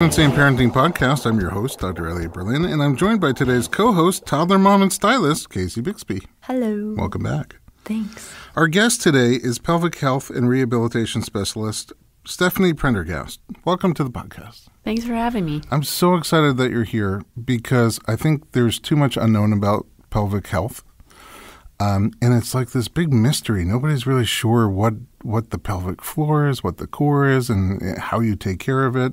Pregnancy and Parenting Podcast. I'm your host, Dr. Elliot Berlin, and I'm joined by today's co-host, toddler mom and stylist, Casey Bixby. Hello. Welcome back. Thanks. Our guest today is pelvic health and rehabilitation specialist, Stephanie Prendergast. Welcome to the podcast. Thanks for having me. I'm so excited that you're here because I think there's too much unknown about pelvic health. And it's like this big mystery. Nobody's really sure what the pelvic floor is, what the core is, and how you take care of it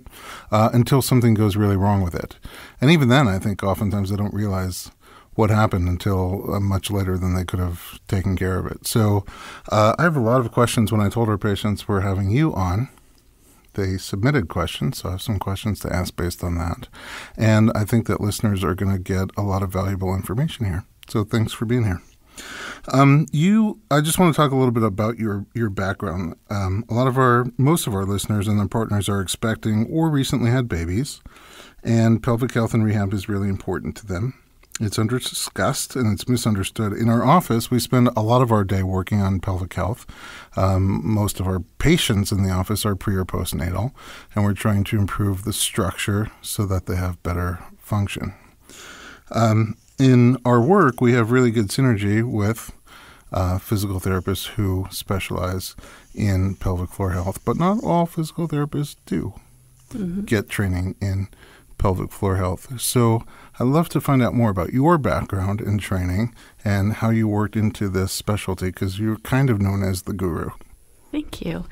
until something goes really wrong with it. And even then, I think oftentimes they don't realize what happened until much later than they could have taken care of it. So I have a lot of questions. When I told our patients we're having you on, they submitted questions, so I have some questions to ask based on that. And I think that listeners are going to get a lot of valuable information here. So thanks for being here. I just want to talk a little bit about your background. Most of our listeners and their partners are expecting or recently had babies, and pelvic health and rehab is really important to them. It's under-discussed and it's misunderstood. In our office, we spend a lot of our day working on pelvic health. Most of our patients in the office are pre or postnatal, and we're trying to improve the structure so that they have better function. In our work, we have really good synergy with physical therapists who specialize in pelvic floor health, but not all physical therapists do get training in pelvic floor health. So I'd love to find out more about your background in training and how you worked into this specialty, because you're kind of known as the guru. Thank you.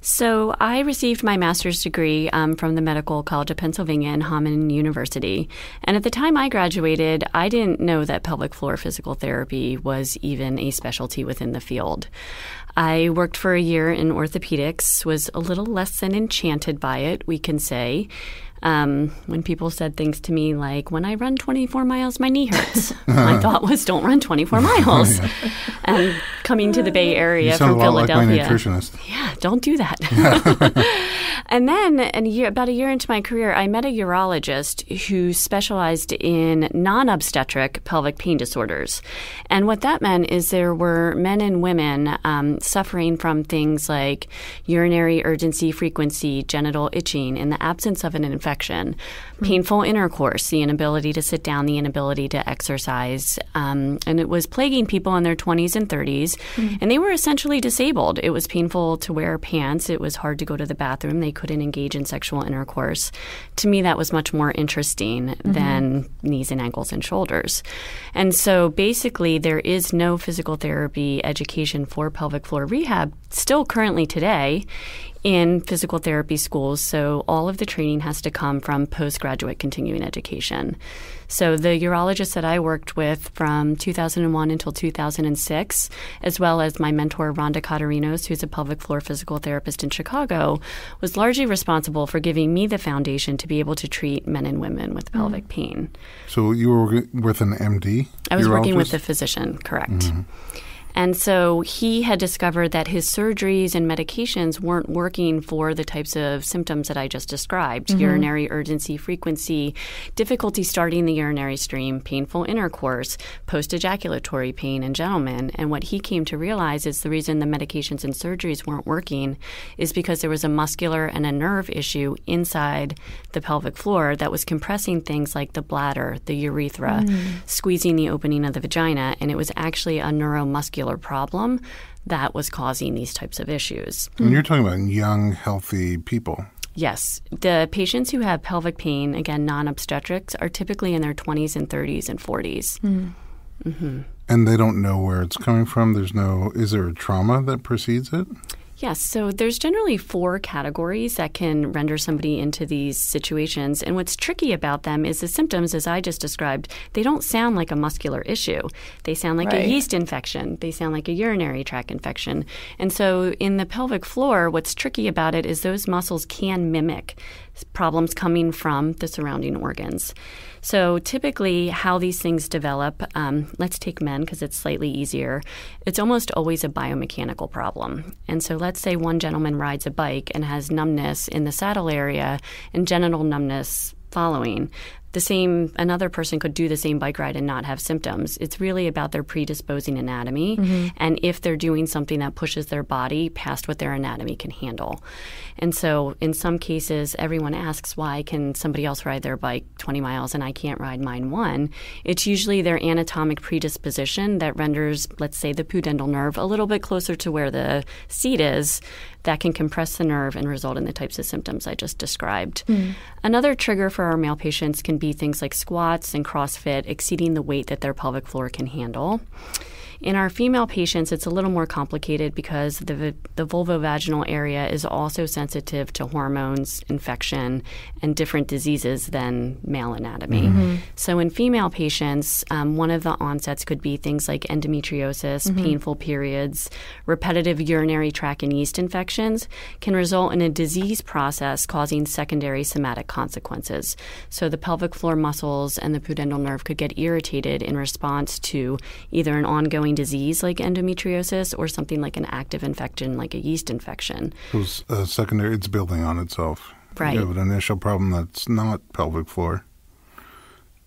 So I received my master's degree from the Medical College of Pennsylvania and Hahnemann University. And at the time I graduated, I didn't know that pelvic floor physical therapy was even a specialty within the field. I worked for a year in orthopedics, was a little less than enchanted by it, we can say. When people said things to me like, when I run 24 miles, my knee hurts. My thought was, don't run 24 miles. And coming to the Bay Area from Philadelphia. You sound a lot like my nutritionist. Yeah, don't do that. Yeah. And then about a year into my career, I met a urologist who specialized in non-obstetric pelvic pain disorders. And what that meant is there were men and women suffering from things like urinary urgency frequency, genital itching, in the absence of an infection. Painful intercourse, the inability to sit down, the inability to exercise. And it was plaguing people in their 20s and 30s. And they were essentially disabled. It was painful to wear pants. It was hard to go to the bathroom. They couldn't engage in sexual intercourse. To me, that was much more interesting than knees and ankles and shoulders. And so basically, there is no physical therapy education for pelvic floor rehab still currently today in physical therapy schools, so all of the training has to come from postgraduate continuing education. So the urologist that I worked with from 2001 until 2006, as well as my mentor, Rhonda Cotterinos, who's a pelvic floor physical therapist in Chicago, was largely responsible for giving me the foundation to be able to treat men and women with pelvic pain. So you were with an MD? I was working with a physician, correct. And so he had discovered that his surgeries and medications weren't working for the types of symptoms that I just described, urinary urgency, frequency, difficulty starting the urinary stream, painful intercourse, post-ejaculatory pain in gentlemen. And what he came to realize is the reason the medications and surgeries weren't working is because there was a muscular and a nerve issue inside the pelvic floor that was compressing things like the bladder, the urethra, squeezing the opening of the vagina, and it was actually a neuromuscular problem that was causing these types of issues. And you're talking about young, healthy people. Yes. The patients who have pelvic pain, again, non-obstetrics, are typically in their 20s and 30s and 40s. And they don't know where it's coming from? Is there a trauma that precedes it? Yes. So there's generally four categories that can render somebody into these situations. And what's tricky about them is the symptoms, as I just described, they don't sound like a muscular issue. They sound like a yeast infection. They sound like a urinary tract infection. And so in the pelvic floor, what's tricky about it is those muscles can mimic problems coming from the surrounding organs. So typically how these things develop, let's take men because it's slightly easier, it's almost always a biomechanical problem. And so let's say one gentleman rides a bike and has numbness in the saddle area and genital numbness following. another person could do the same bike ride and not have symptoms. It's really about their predisposing anatomy, mm-hmm. and if they're doing something that pushes their body past what their anatomy can handle. And so in some cases, everyone asks, why can somebody else ride their bike 20 miles and I can't ride mine one? It's usually their anatomic predisposition that renders, let's say, the pudendal nerve a little bit closer to where the seat is. That can compress the nerve and result in the types of symptoms I just described. Mm. Another trigger for our male patients can be things like squats and CrossFit exceeding the weight that their pelvic floor can handle. In our female patients, it's a little more complicated because the vulvovaginal area is also sensitive to hormones, infection, and different diseases than male anatomy. Mm-hmm. So in female patients, one of the onsets could be things like endometriosis, mm-hmm. painful periods, repetitive urinary tract and yeast infections can result in a disease process causing secondary somatic consequences. So the pelvic floor muscles and the pudendal nerve could get irritated in response to either an ongoing disease like endometriosis or something like an active infection like a yeast infection. So secondary, it's building on itself. Right. You have an initial problem that's not pelvic floor,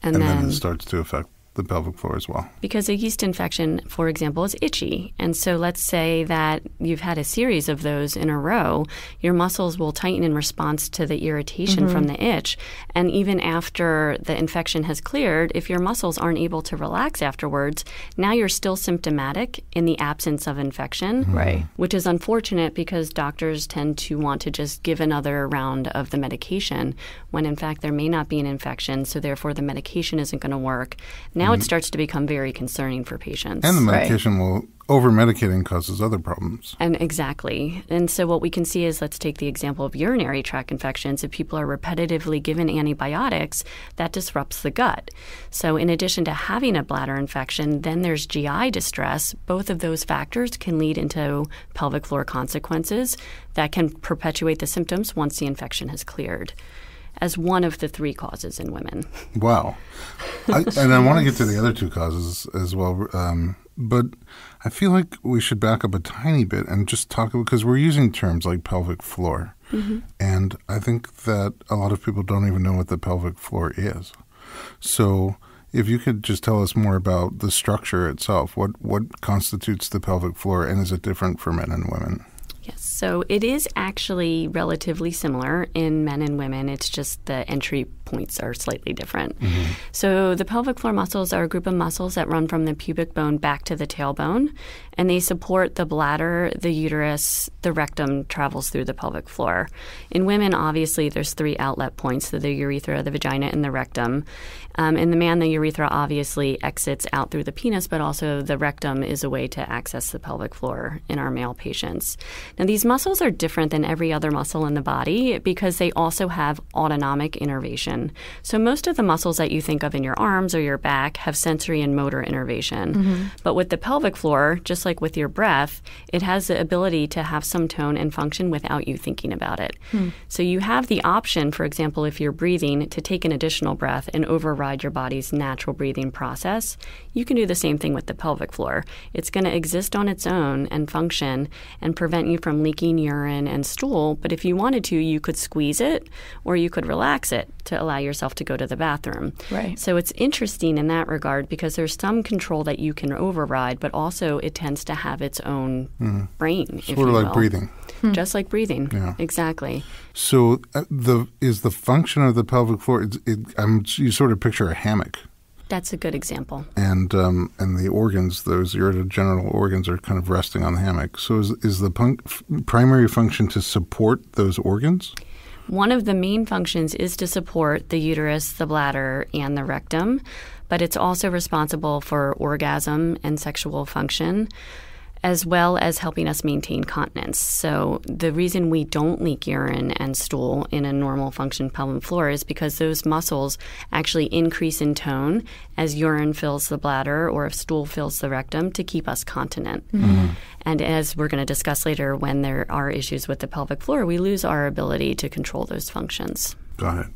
and then it starts to affect the pelvic floor as well. Because a yeast infection, for example, is itchy. And so let's say that you've had a series of those in a row, your muscles will tighten in response to the irritation mm-hmm. from the itch. And even after the infection has cleared, if your muscles aren't able to relax afterwards, now you're still symptomatic in the absence of infection, mm-hmm. right. which is unfortunate because doctors tend to want to just give another round of the medication when in fact there may not be an infection, so therefore the medication isn't going to work. Now it starts to become very concerning for patients. And the medication right. will over-medicating causes other problems. And exactly. And so what we can see is, let's take the example of urinary tract infections. If people are repetitively given antibiotics, that disrupts the gut. So in addition to having a bladder infection, then there's GI distress. Both of those factors can lead into pelvic floor consequences that can perpetuate the symptoms once the infection has cleared, as one of the three causes in women. Wow. I want to get to the other two causes as well. But I feel like we should back up a tiny bit and just talk about, because we're using terms like pelvic floor. Mm-hmm. And I think that a lot of people don't even know what the pelvic floor is. So if you could just tell us more about the structure itself, what constitutes the pelvic floor, and is it different for men and women? Yes, so it is actually relatively similar in men and women. It's just the entry points are slightly different. Mm-hmm. So the pelvic floor muscles are a group of muscles that run from the pubic bone back to the tailbone, and they support the bladder, the uterus, the rectum travels through the pelvic floor. In women, obviously, there's three outlet points, so the urethra, the vagina, and the rectum. In the man, the urethra obviously exits out through the penis, but also the rectum is a way to access the pelvic floor in our male patients. Now, these muscles are different than every other muscle in the body because they also have autonomic innervation. So most of the muscles that you think of in your arms or your back have sensory and motor innervation. Mm-hmm. But with the pelvic floor, just like with your breath, it has the ability to have some tone and function without you thinking about it. Mm. So you have the option, for example, if you're breathing, to take an additional breath and override your body's natural breathing process. You can do the same thing with the pelvic floor. It's going to exist on its own and function and prevent you from leaking urine and stool, but if you wanted to, you could squeeze it or you could relax it to allow yourself to go to the bathroom. Right. So it's interesting in that regard because there's some control that you can override, but also it tends to have its own brain, if you will. Sort of like breathing. Just like breathing. Yeah. Exactly. So is the function of the pelvic floor, you sort of picture a hammock. That's a good example. And the organs, those urogenital organs, are kind of resting on the hammock. So is the primary function to support those organs? One of the main functions is to support the uterus, the bladder, and the rectum, but it's also responsible for orgasm and sexual function, as well as helping us maintain continence. So the reason we don't leak urine and stool in a normal function pelvic floor is because those muscles actually increase in tone as urine fills the bladder or if stool fills the rectum to keep us continent. Mm-hmm. And as we're going to discuss later, when there are issues with the pelvic floor, we lose our ability to control those functions. Got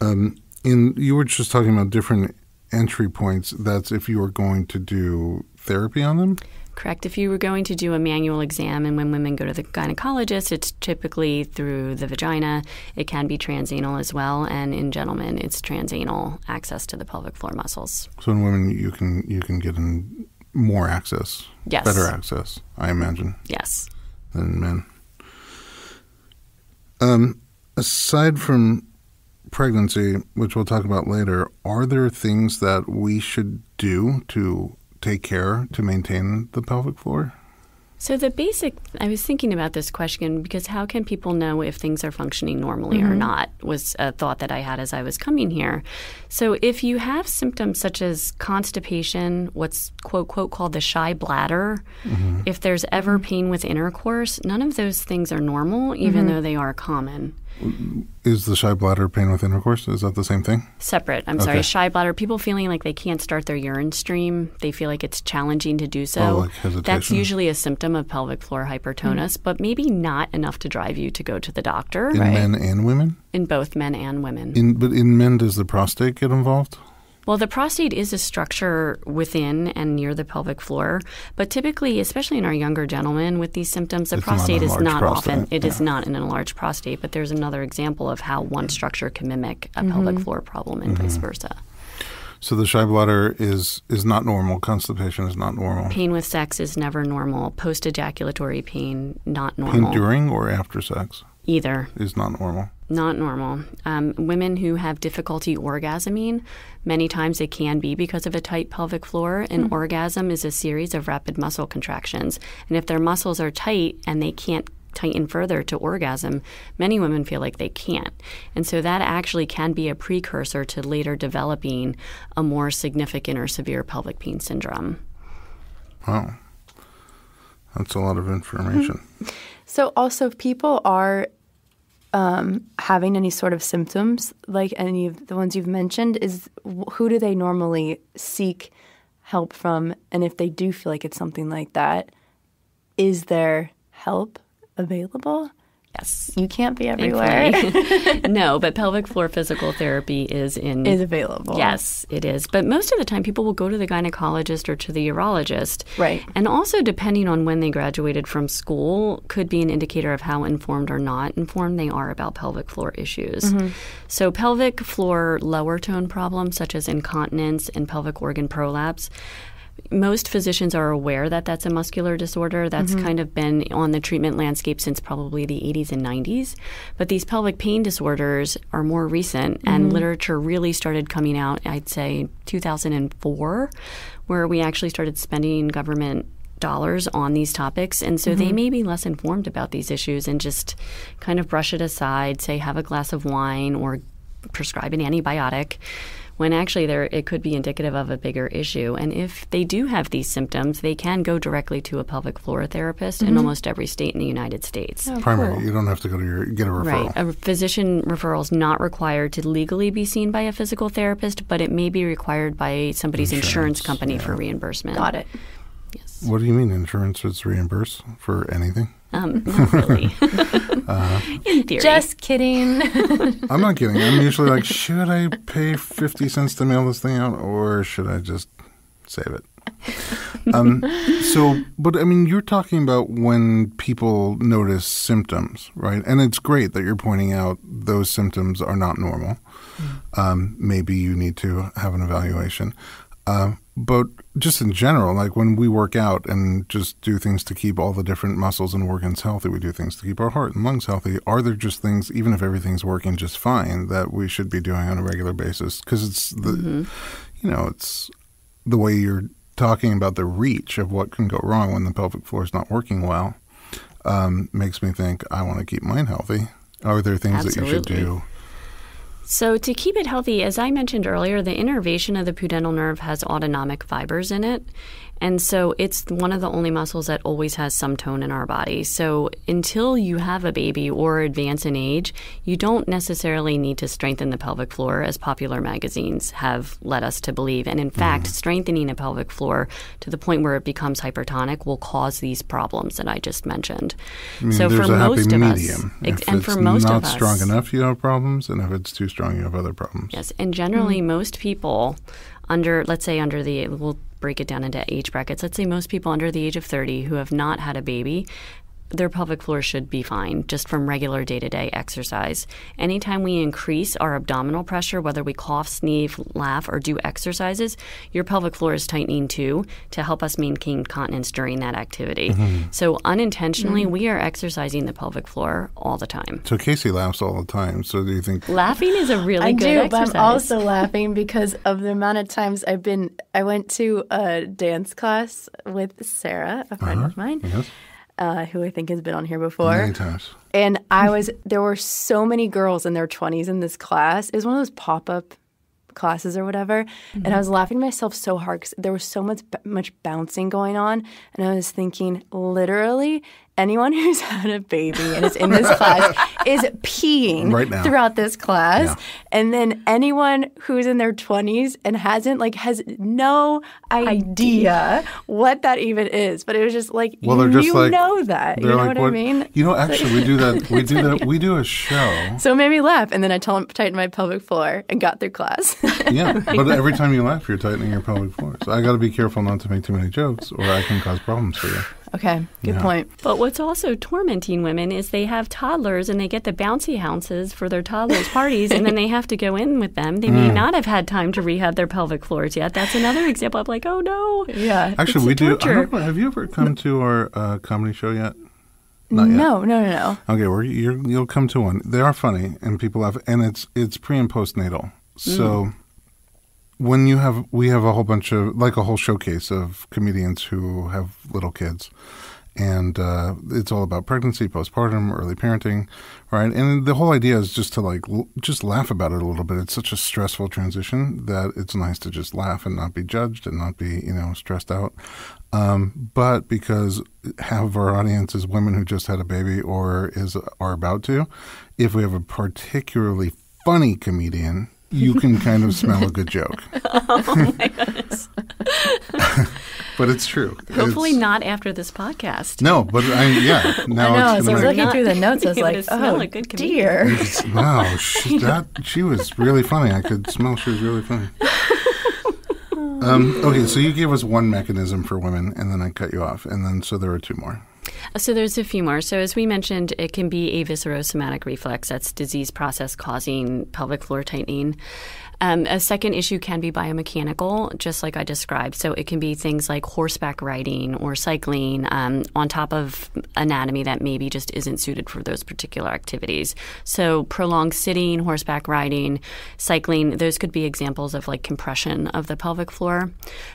it. You were just talking about different entry points. That's if you were going to do therapy on them? Correct. If you were going to do a manual exam, and when women go to the gynecologist, it's typically through the vagina. It can be transanal as well, and in gentlemen, it's transanal access to the pelvic floor muscles. So in women, you can get in more access, yes, better access, I imagine. Yes. Than men. Aside from pregnancy, which we'll talk about later, are there things that we should do to take care to maintain the pelvic floor? So the basic, I was thinking about this question because how can people know if things are functioning normally or not was a thought that I had as I was coming here. So if you have symptoms such as constipation, what's quote, quote, called the shy bladder, if there's ever pain with intercourse, none of those things are normal, even though they are common. Is the shy bladder pain with intercourse? Is that the same thing? Separate. I'm sorry. Shy bladder, people feeling like they can't start their urine stream. They feel like it's challenging to do so. Oh, like hesitation. That's usually a symptom of pelvic floor hypertonus, but maybe not enough to drive you to go to the doctor. In men and women? In both men and women. But in men, does the prostate get involved? Well, the prostate is a structure within and near the pelvic floor, but typically, especially in our younger gentlemen with these symptoms, the prostate is not often, it is not an enlarged prostate, but there's another example of how one structure can mimic a pelvic floor problem and vice versa. So the shy bladder is not normal. Constipation is not normal. Pain with sex is never normal. Post-ejaculatory pain, not normal. Pain during or after sex? Either. Is not normal. Not normal. Women who have difficulty orgasming, many times it can be because of a tight pelvic floor. An orgasm is a series of rapid muscle contractions. And if their muscles are tight and they can't tighten further to orgasm, many women feel like they can't. And so that actually can be a precursor to later developing a more significant or severe pelvic pain syndrome. Wow. That's a lot of information. So also if people are having any sort of symptoms, like any of the ones you've mentioned, who do they normally seek help from? And if they do feel like it's something like that, is there help available? Yes. You can't be everywhere. No, but pelvic floor physical therapy is available. Yes, it is. But most of the time people will go to the gynecologist or to the urologist. Right. And also depending on when they graduated from school could be an indicator of how informed or not informed they are about pelvic floor issues. So pelvic floor lower tone problems such as incontinence and pelvic organ prolapse, most physicians are aware that that's a muscular disorder. That's kind of been on the treatment landscape since probably the 80s and 90s. But these pelvic pain disorders are more recent, and literature really started coming out, I'd say, 2004, where we actually started spending government dollars on these topics. And so they may be less informed about these issues and just kind of brush it aside, say have a glass of wine or prescribe an antibiotic, when actually it could be indicative of a bigger issue. And if they do have these symptoms, they can go directly to a pelvic floor therapist in almost every state in the United States. Oh, primarily, cool. You don't have to go to get a referral. Right. A physician referral is not required to legally be seen by a physical therapist, but it may be required by somebody's insurance company for reimbursement. Got it. Yes. What do you mean insurance is reimbursed for anything? Not really. In theory. Just kidding. I'm not kidding. I'm usually like, should I pay 50 cents to mail this thing out or should I just save it? But I mean, you're talking about when people notice symptoms, right? And it's great that you're pointing out those symptoms are not normal. Maybe you need to have an evaluation. But just in general, like when we work out and just do things to keep all the different muscles and organs healthy, we do things to keep our heart and lungs healthy. Are there just things, even if everything's working just fine, that we should be doing on a regular basis? Because it's the, you know, it's the way you're talking about the reach of what can go wrong when the pelvic floor is not working well makes me think I want to keep mine healthy. Are there things that you should do? So to keep it healthy, as I mentioned earlier, the innervation of the pudendal nerve has autonomic fibers in it. And so it's one of the only muscles that always has some tone in our body. So until you have a baby or advance in age, you don't necessarily need to strengthen the pelvic floor, as popular magazines have led us to believe. And in fact, strengthening a pelvic floor to the point where it becomes hypertonic will cause these problems that I just mentioned. I mean, so for most of us, and for most of us, if it's not strong enough, you have problems, and if it's too strong, you have other problems. Yes, and generally most people under, let's say under the, we'll break it down into age brackets, let's say most people under the age of 30 who have not had a baby, their pelvic floor should be fine just from regular day-to-day exercise. Anytime we increase our abdominal pressure, whether we cough, sneeze, laugh, or do exercises, your pelvic floor is tightening too to help us maintain continence during that activity. Mm-hmm. So unintentionally, we are exercising the pelvic floor all the time. So Casey laughs all the time. So do you think laughing is a really good exercise? I do, but I'm also laughing because of the amount of times I went to a dance class with Sarah, a friend of mine. Yes. Who I think has been on here before. Many times. And there were so many girls in their 20s in this class. It was one of those pop-up classes or whatever. Mm-hmm. And I was laughing to myself so hard because there was so much bouncing going on. And I was thinking, literally, anyone who's had a baby and is in this class is peeing right now throughout this class. Yeah. And then anyone who's in their 20s and hasn't, like, has no idea what that even is. But it was just like, well, you know that. You know like, what I mean? You know, actually, we do that. We do that. We do a show. So it made me laugh. And then I tightened my pelvic floor and got through class. Yeah. But every time you laugh, you're tightening your pelvic floor. So I got to be careful not to make too many jokes or I can cause problems for you. Okay, good point. But what's also tormenting women is they have toddlers and they get the bouncy houses for their toddlers' parties, and then they have to go in with them. They may not have had time to rehab their pelvic floors yet. That's another example of like, oh, no. Yeah. Actually, we do. I don't know, have you ever come to our comedy show yet? Not yet. No. Okay, you'll come to one. They are funny, and people laugh, and it's pre- and postnatal. So when we have a whole bunch of, like a whole showcase of comedians who have little kids. And it's all about pregnancy, postpartum, early parenting, right? And the whole idea is just to like, just laugh about it a little bit. It's such a stressful transition that it's nice to just laugh and not be judged and not be, you know, stressed out. But because half of our audience is women who just had a baby or are about to, if we have a particularly funny comedian, you can kind of smell a good joke. Oh, my goodness. But it's true. Hopefully not after this podcast. No, but yeah. Now I know. As I was looking through the notes, I was like, oh, dear. Wow. She was really funny. I could smell she was really funny. Okay, so you gave us one mechanism for women, and then I cut you off. And then so there are two more. So there's a few more. So as we mentioned, it can be a viscerosomatic reflex. That's disease process causing pelvic floor tightening. A second issue can be biomechanical, just like I described. So it can be things like horseback riding or cycling on top of anatomy that maybe just isn't suited for those particular activities. So prolonged sitting, horseback riding, cycling, those could be examples of like compression of the pelvic floor.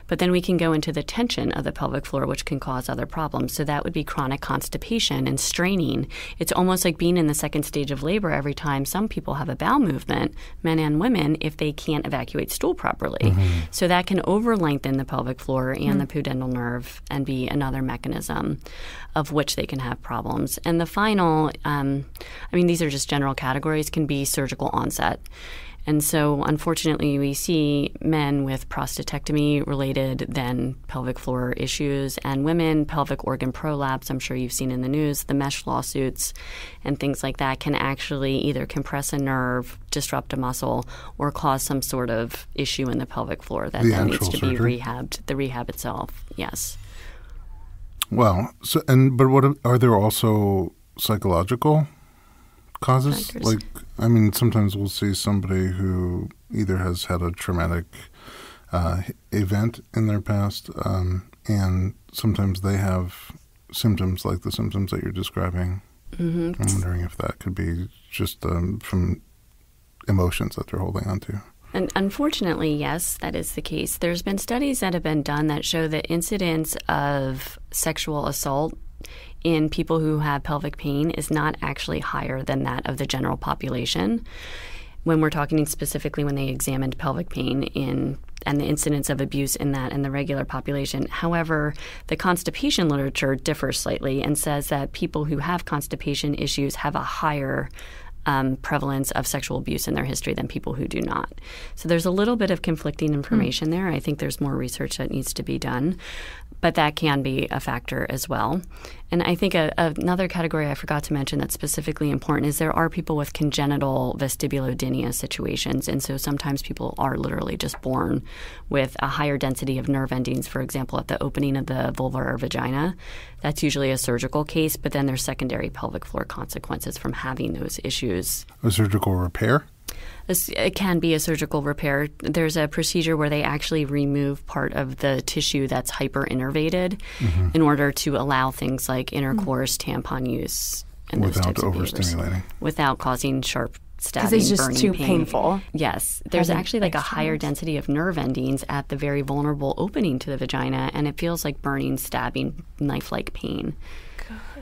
But then we can go into the tension of the pelvic floor, which can cause other problems. So that would be chronic constipation and straining. It's almost like being in the second stage of labor every time some people have a bowel movement, men and women, if they can't evacuate stool properly. Mm-hmm. So that can over-lengthen the pelvic floor and the pudendal nerve and be another mechanism of which they can have problems. And the final, I mean, these are just general categories, can be surgical onset. And so, unfortunately, we see men with prostatectomy-related then pelvic floor issues, and women, pelvic organ prolapse, I'm sure you've seen in the news, the mesh lawsuits and things like that can actually either compress a nerve, disrupt a muscle, or cause some sort of issue in the pelvic floor that then needs to be rehabbed, the rehab itself, yes. Well, so, but what are there also psychological causes? Factors. Like, I mean, sometimes we'll see somebody who either has had a traumatic event in their past, and sometimes they have symptoms like the symptoms that you're describing. Mm-hmm. I'm wondering if that could be just from emotions that they're holding on to. And unfortunately, yes, that is the case. There's been studies that have been done that show that incidence of sexual assault in people who have pelvic pain is not actually higher than that of the general population. When we're talking specifically when they examined pelvic pain and the incidence of abuse in that and the regular population. However, the constipation literature differs slightly and says that people who have constipation issues have a higher prevalence of sexual abuse in their history than people who do not. So there's a little bit of conflicting information there. I think there's more research that needs to be done, but that can be a factor as well. And I think another category I forgot to mention that's specifically important is there are people with congenital vestibulodynia situations, and so sometimes people are literally just born with a higher density of nerve endings, for example, at the opening of the vulva or vagina. That's usually a surgical case, but then there's secondary pelvic floor consequences from having those issues. A surgical repair? It can be a surgical repair. There's a procedure where they actually remove part of the tissue that's hyperinnervated in order to allow things like intercourse, tampon use, and without overstimulating, without causing sharp stabbing, burning pain. Because it's just too painful. Yes. There's actually like a higher density of nerve endings at the very vulnerable opening to the vagina, and it feels like burning, stabbing, knife-like pain.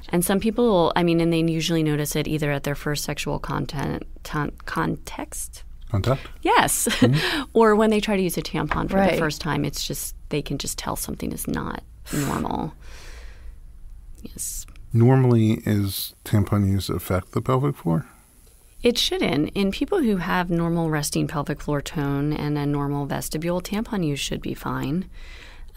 And some people, I mean, and they usually notice it either at their first sexual contact? Yes. Or when they try to use a tampon for the first time, it's just, they can just tell something is not normal. Yes. Normally, is tampon use affect the pelvic floor? It shouldn't. In people who have normal resting pelvic floor tone and a normal vestibule, tampon use should be fine.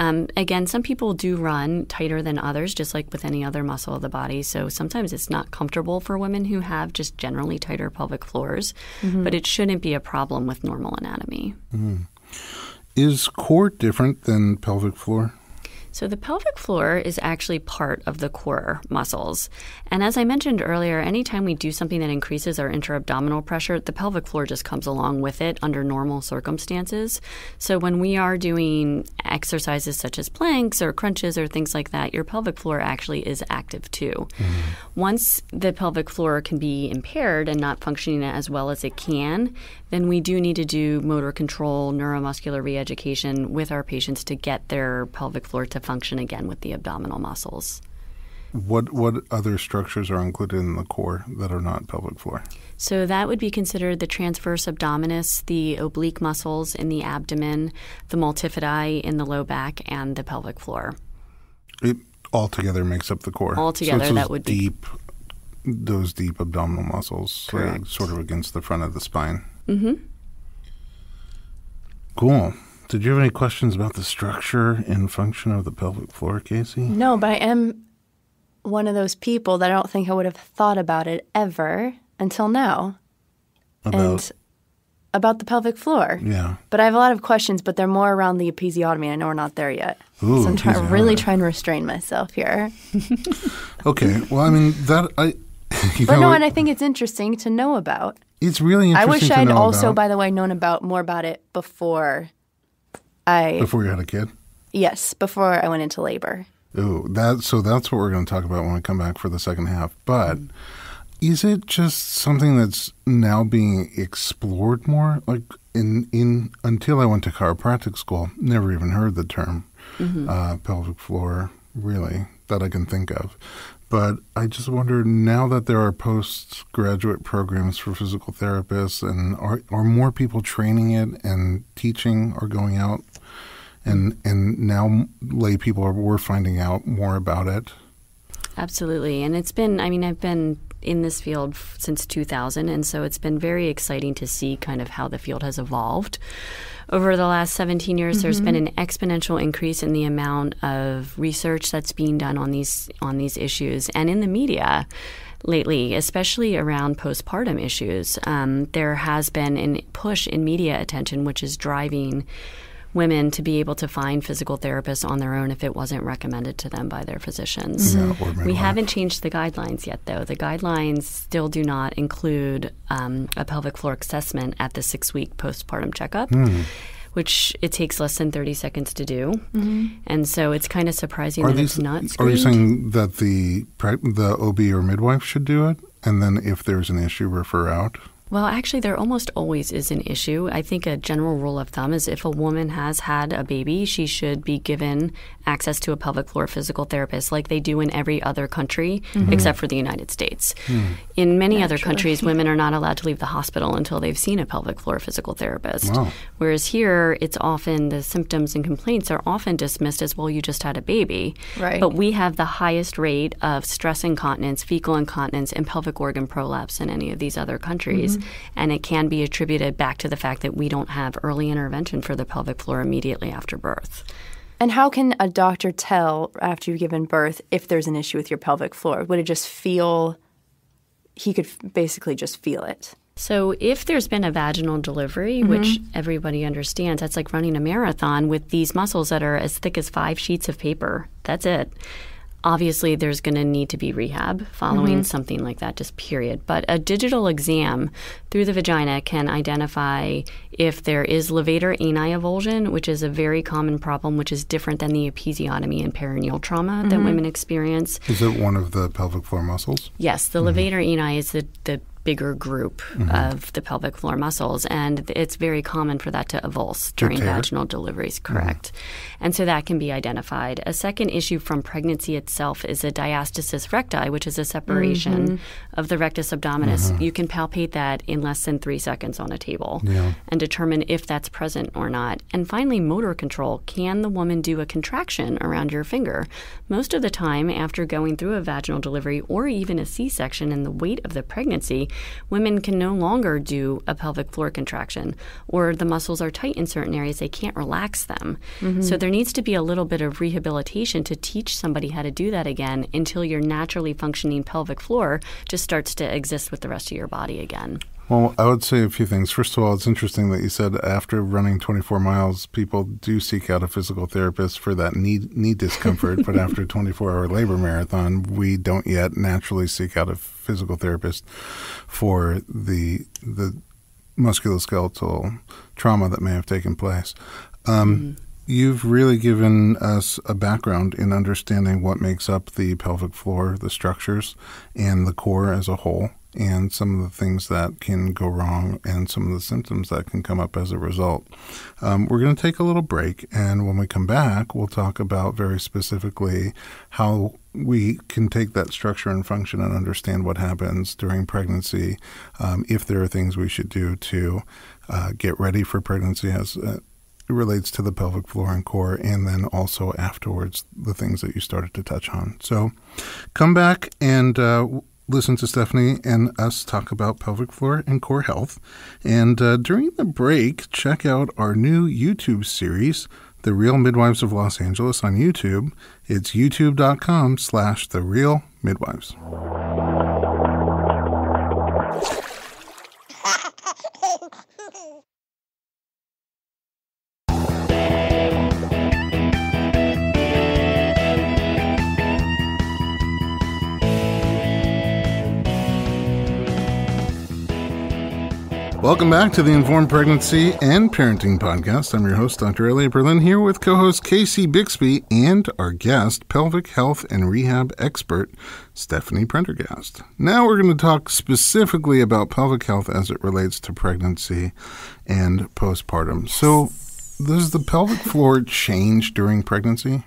Again, some people do run tighter than others, just like with any other muscle of the body. So sometimes it's not comfortable for women who have just generally tighter pelvic floors, but it shouldn't be a problem with normal anatomy. Is core different than pelvic floor? So the pelvic floor is actually part of the core muscles. And as I mentioned earlier, anytime we do something that increases our intra-abdominal pressure, the pelvic floor just comes along with it under normal circumstances. So when we are doing exercises such as planks or crunches or things like that, your pelvic floor actually is active too. Once the pelvic floor can be impaired and not functioning as well as it can, then we do need to do motor control, neuromuscular re-education with our patients to get their pelvic floor to function again with the abdominal muscles. What other structures are included in the core that are not pelvic floor? So that would be considered the transverse abdominis, the oblique muscles in the abdomen, the multifidi in the low back, and the pelvic floor. It altogether makes up the core. Altogether, so that would be those deep abdominal muscles, sort of against the front of the spine. Cool. Did you have any questions about the structure and function of the pelvic floor, Casey? No, but I am one of those people that I don't think I would have thought about it ever until now. About the pelvic floor. Yeah. But I have a lot of questions, but they're more around the episiotomy. I know we're not there yet. Ooh, so I'm really trying to restrain myself here. Okay. Well, I mean, that – and I think it's interesting to know about. It's really interesting to know about. I wish I'd also, by the way, known about more about it before – before you had a kid? Yes, before I went into labor. Oh, so that's what we're going to talk about when we come back for the second half. But is it just something that's now being explored more? Like until I went to chiropractic school, never even heard the term pelvic floor, really, that I can think of. But I just wonder, now that there are postgraduate programs for physical therapists, and are more people training it and teaching or going out, and now lay people we're finding out more about it? Absolutely. And it's been, I mean, I've been in this field since 2000, and so it's been very exciting to see kind of how the field has evolved. Over the last 17 years, there's been an exponential increase in the amount of research that's being done on these issues, and in the media lately, especially around postpartum issues. There has been a push in media attention, which is driving women to be able to find physical therapists on their own if it wasn't recommended to them by their physicians. We haven't changed the guidelines yet, though. The guidelines still do not include a pelvic floor assessment at the 6-week postpartum checkup, which it takes less than 30 seconds to do. And so it's kind of surprising that it's not screened. Are you saying that the OB or midwife should do it, and then if there's an issue, refer out? Well, actually, there almost always is an issue. I think a general rule of thumb is if a woman has had a baby, she should be given access to a pelvic floor physical therapist like they do in every other country except for the United States. In many other countries, women are not allowed to leave the hospital until they've seen a pelvic floor physical therapist. Wow. Whereas here, it's often the symptoms and complaints are often dismissed as, well, you just had a baby. Right. But we have the highest rate of stress incontinence, fecal incontinence, and pelvic organ prolapse in any of these other countries. And it can be attributed back to the fact that we don't have early intervention for the pelvic floor immediately after birth. And how can a doctor tell after you've given birth if there's an issue with your pelvic floor? Would it just feel – he could basically just feel it? So if there's been a vaginal delivery, which everybody understands, that's like running a marathon with these muscles that are as thick as 5 sheets of paper. That's it. Obviously, there's going to need to be rehab following something like that, just period. But a digital exam through the vagina can identify if there is levator ani avulsion, which is a very common problem, which is different than the episiotomy and perineal trauma that women experience. Is it one of the pelvic floor muscles? Yes. The levator ani is the bigger group of the pelvic floor muscles, and it's very common for that to avulse during vaginal deliveries, correct. And so that can be identified. A second issue from pregnancy itself is a diastasis recti, which is a separation of the rectus abdominis. You can palpate that in less than 3 seconds on a table and determine if that's present or not. And finally, motor control. Can the woman do a contraction around your finger? Most of the time, after going through a vaginal delivery or even a C-section and the weight of the pregnancy, women can no longer do a pelvic floor contraction, or the muscles are tight in certain areas. They can't relax them. So there needs to be a little bit of rehabilitation to teach somebody how to do that again until your naturally functioning pelvic floor just starts to exist with the rest of your body again. Well, I would say a few things. First of all, it's interesting that you said after running 24 miles, people do seek out a physical therapist for that knee discomfort. But after a 24-hour labor marathon, we don't yet naturally seek out a physical therapist for the musculoskeletal trauma that may have taken place. You've really given us a background in understanding what makes up the pelvic floor, the structures, and the core as a whole, and some of the things that can go wrong and some of the symptoms that can come up as a result. We're going to take a little break, and when we come back, we'll talk about very specifically how we can take that structure and function and understand what happens during pregnancy, if there are things we should do to get ready for pregnancy as it relates to the pelvic floor and core, and then also afterwards the things that you started to touch on. So come back and listen to Stephanie and us talk about pelvic floor and core health. And during the break, check out our new YouTube series, The Real Midwives of Los Angeles, on YouTube. It's youtube.com/TheRealMidwives. Welcome back to the Informed Pregnancy and Parenting Podcast. I'm your host, Dr. Elliot Berlin, here with co-host Casey Bixby and our guest, pelvic health and rehab expert, Stephanie Prendergast. Now we're going to talk specifically about pelvic health as it relates to pregnancy and postpartum. So does the pelvic floor change during pregnancy?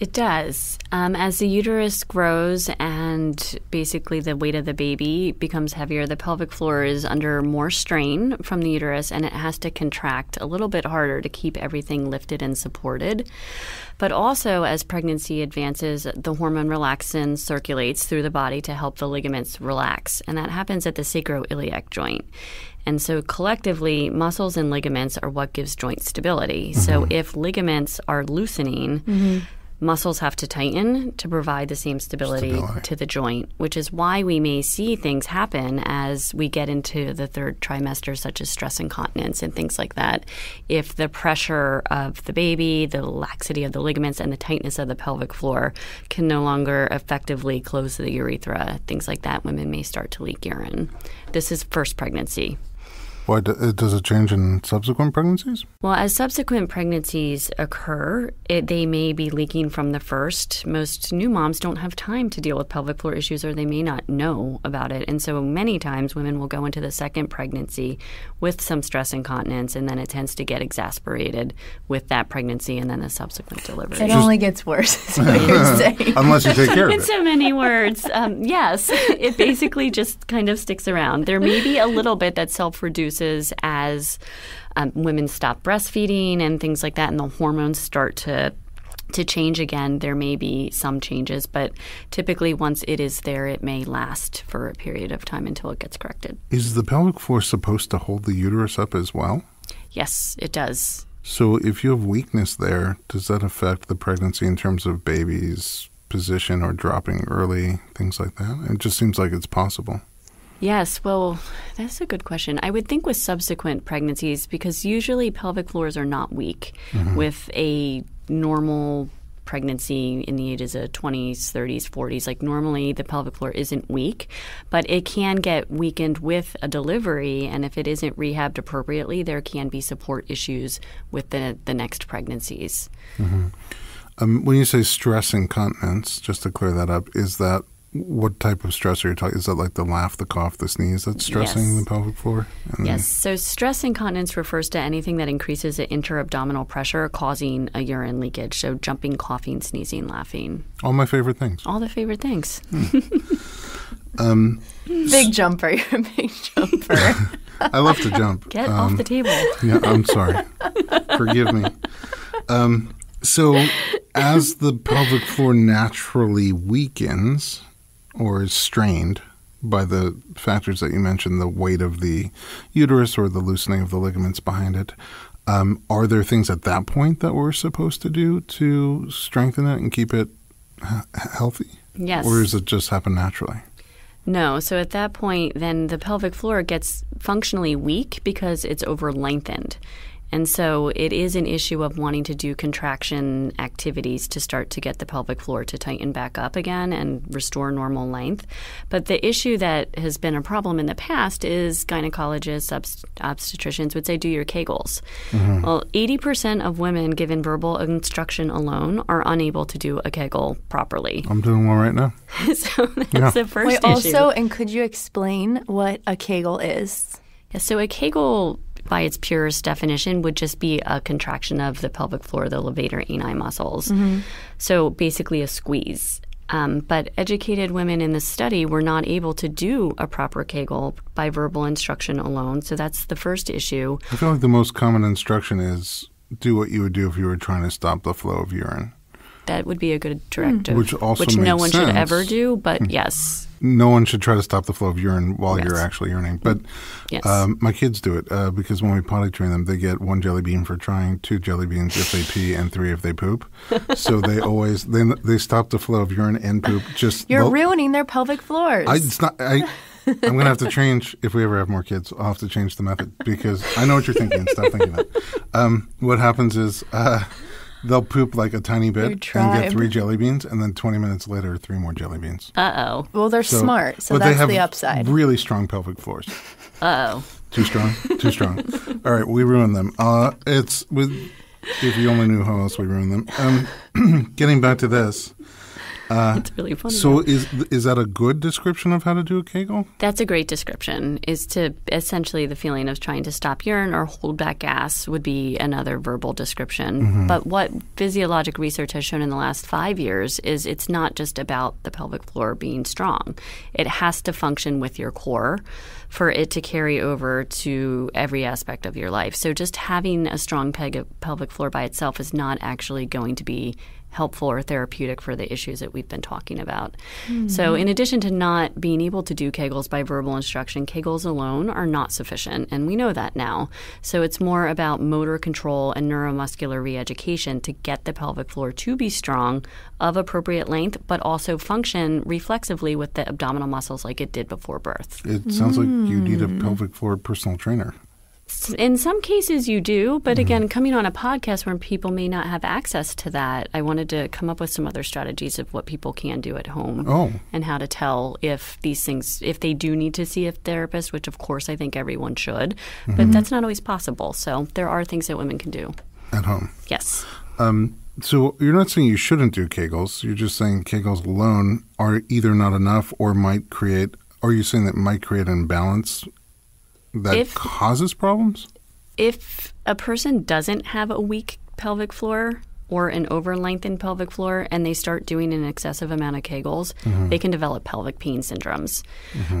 It does. As the uterus grows and basically the weight of the baby becomes heavier, the pelvic floor is under more strain from the uterus, and it has to contract a little bit harder to keep everything lifted and supported. But also, as pregnancy advances, the hormone relaxin circulates through the body to help the ligaments relax, and that happens at the sacroiliac joint. And so collectively, muscles and ligaments are what gives joint stability. So if ligaments are loosening, muscles have to tighten to provide the same stability to the joint, which is why we may see things happen as we get into the third trimester, such as stress incontinence and things like that. If the pressure of the baby, the laxity of the ligaments, and the tightness of the pelvic floor can no longer effectively close the urethra, things like that, women may start to leak urine. This is first pregnancy. Why, does it change in subsequent pregnancies? Well, as subsequent pregnancies occur, they may be leaking from the first. Most new moms don't have time to deal with pelvic floor issues, or they may not know about it. And so many times women will go into the second pregnancy with some stress incontinence, and then it tends to get exacerbated with that pregnancy and then the subsequent delivery. It only gets worse, is what you're saying. Unless you take care of it. In so many words, yes, it basically just kind of sticks around. There may be a little bit that self-reduces as women stop breastfeeding and things like that, and the hormones start to change again. There may be some changes, but typically once it is there, it may last for a period of time until it gets corrected. Is the pelvic floor supposed to hold the uterus up as well? Yes, it does. So if you have weakness there, does that affect the pregnancy in terms of baby's position or dropping early, things like that? It just seems like it's possible. Yes. Well, that's a good question. I would think with subsequent pregnancies, because usually pelvic floors are not weak. Mm-hmm. With a normal pregnancy in the ages of 20s, 30s, 40s, like normally the pelvic floor isn't weak, but it can get weakened with a delivery. And if it isn't rehabbed appropriately, there can be support issues with the next pregnancies. Mm-hmm. When you say stress incontinence, just to clear that up, is that what type of stress are you talking? Is that like the laugh, the cough, the sneeze that's stressing the pelvic floor? And yes. So stress incontinence refers to anything that increases the interabdominal pressure causing a urine leakage. So jumping, coughing, sneezing, laughing. All my favorite things. All the favorite things. Big jumper. You're a big jumper. I love to jump. Get off the table. Yeah, I'm sorry. Forgive me. So as the pelvic floor naturally weakens – or is strained by the factors that you mentioned, the weight of the uterus or the loosening of the ligaments behind it, are there things at that point that we're supposed to do to strengthen it and keep it healthy? Yes. Or does it just happen naturally? No. So at that point, then the pelvic floor gets functionally weak because it's over-lengthened. And so it is an issue of wanting to do contraction activities to start to get the pelvic floor to tighten back up again and restore normal length. But the issue that has been a problem in the past is gynecologists, obstetricians would say, do your Kegels. Mm-hmm. Well, 80% of women given verbal instruction alone are unable to do a Kegel properly. I'm doing one right now. So that's the first issue. Also, and could you explain what a Kegel is? Yeah, so a Kegel, by its purest definition, would just be a contraction of the pelvic floor, the levator ani muscles. Mm-hmm. So basically a squeeze. But educated women in this study were not able to do a proper Kegel by verbal instruction alone. So that's the first issue. I feel like the most common instruction is do what you would do if you were trying to stop the flow of urine. That would be a good directive, which no one should ever do, but yes. No one should try to stop the flow of urine while you're actually urinating. But my kids do it because when we potty train them, they get one jelly bean for trying, two jelly beans if they pee, and three if they poop. So they always they stop the flow of urine and poop. Just you're ruining their pelvic floors. I'm going to have to change, if we ever have more kids, I'll have to change the method because I know what you're thinking. Stop thinking that. What happens is they'll poop like a tiny bit and get three jelly beans, and then 20 minutes later, three more jelly beans. Uh-oh. Well, they're smart, so that's the upside. They have really strong pelvic floors. Uh-oh. Too strong? Too strong. All right, we ruined them. If you only knew how else we ruined them. Getting back to this. It's really funny. So is that a good description of how to do a Kegel? That's a great description, is to essentially the feeling of trying to stop urine or hold back gas would be another verbal description. Mm-hmm. But what physiologic research has shown in the last 5 years is it's not just about the pelvic floor being strong. It has to function with your core for it to carry over to every aspect of your life. So just having a strong pelvic floor by itself is not actually going to be helpful or therapeutic for the issues that we've been talking about. Mm-hmm. So in addition to not being able to do Kegels by verbal instruction, Kegels alone are not sufficient, and we know that now. So it's more about motor control and neuromuscular re-education to get the pelvic floor to be strong of appropriate length, but also function reflexively with the abdominal muscles like it did before birth. It sounds like you need a pelvic floor personal trainer. In some cases you do, but again, coming on a podcast where people may not have access to that, I wanted to come up with some other strategies of what people can do at home and how to tell if these things, if they do need to see a therapist, which of course I think everyone should, but that's not always possible. So there are things that women can do. At home? Yes. So you're not saying you shouldn't do Kegels. You're just saying Kegels alone are either not enough or might create – are you saying that might create an imbalance that causes problems? If a person doesn't have a weak pelvic floor or an over-lengthened pelvic floor and they start doing an excessive amount of Kegels, they can develop pelvic pain syndromes.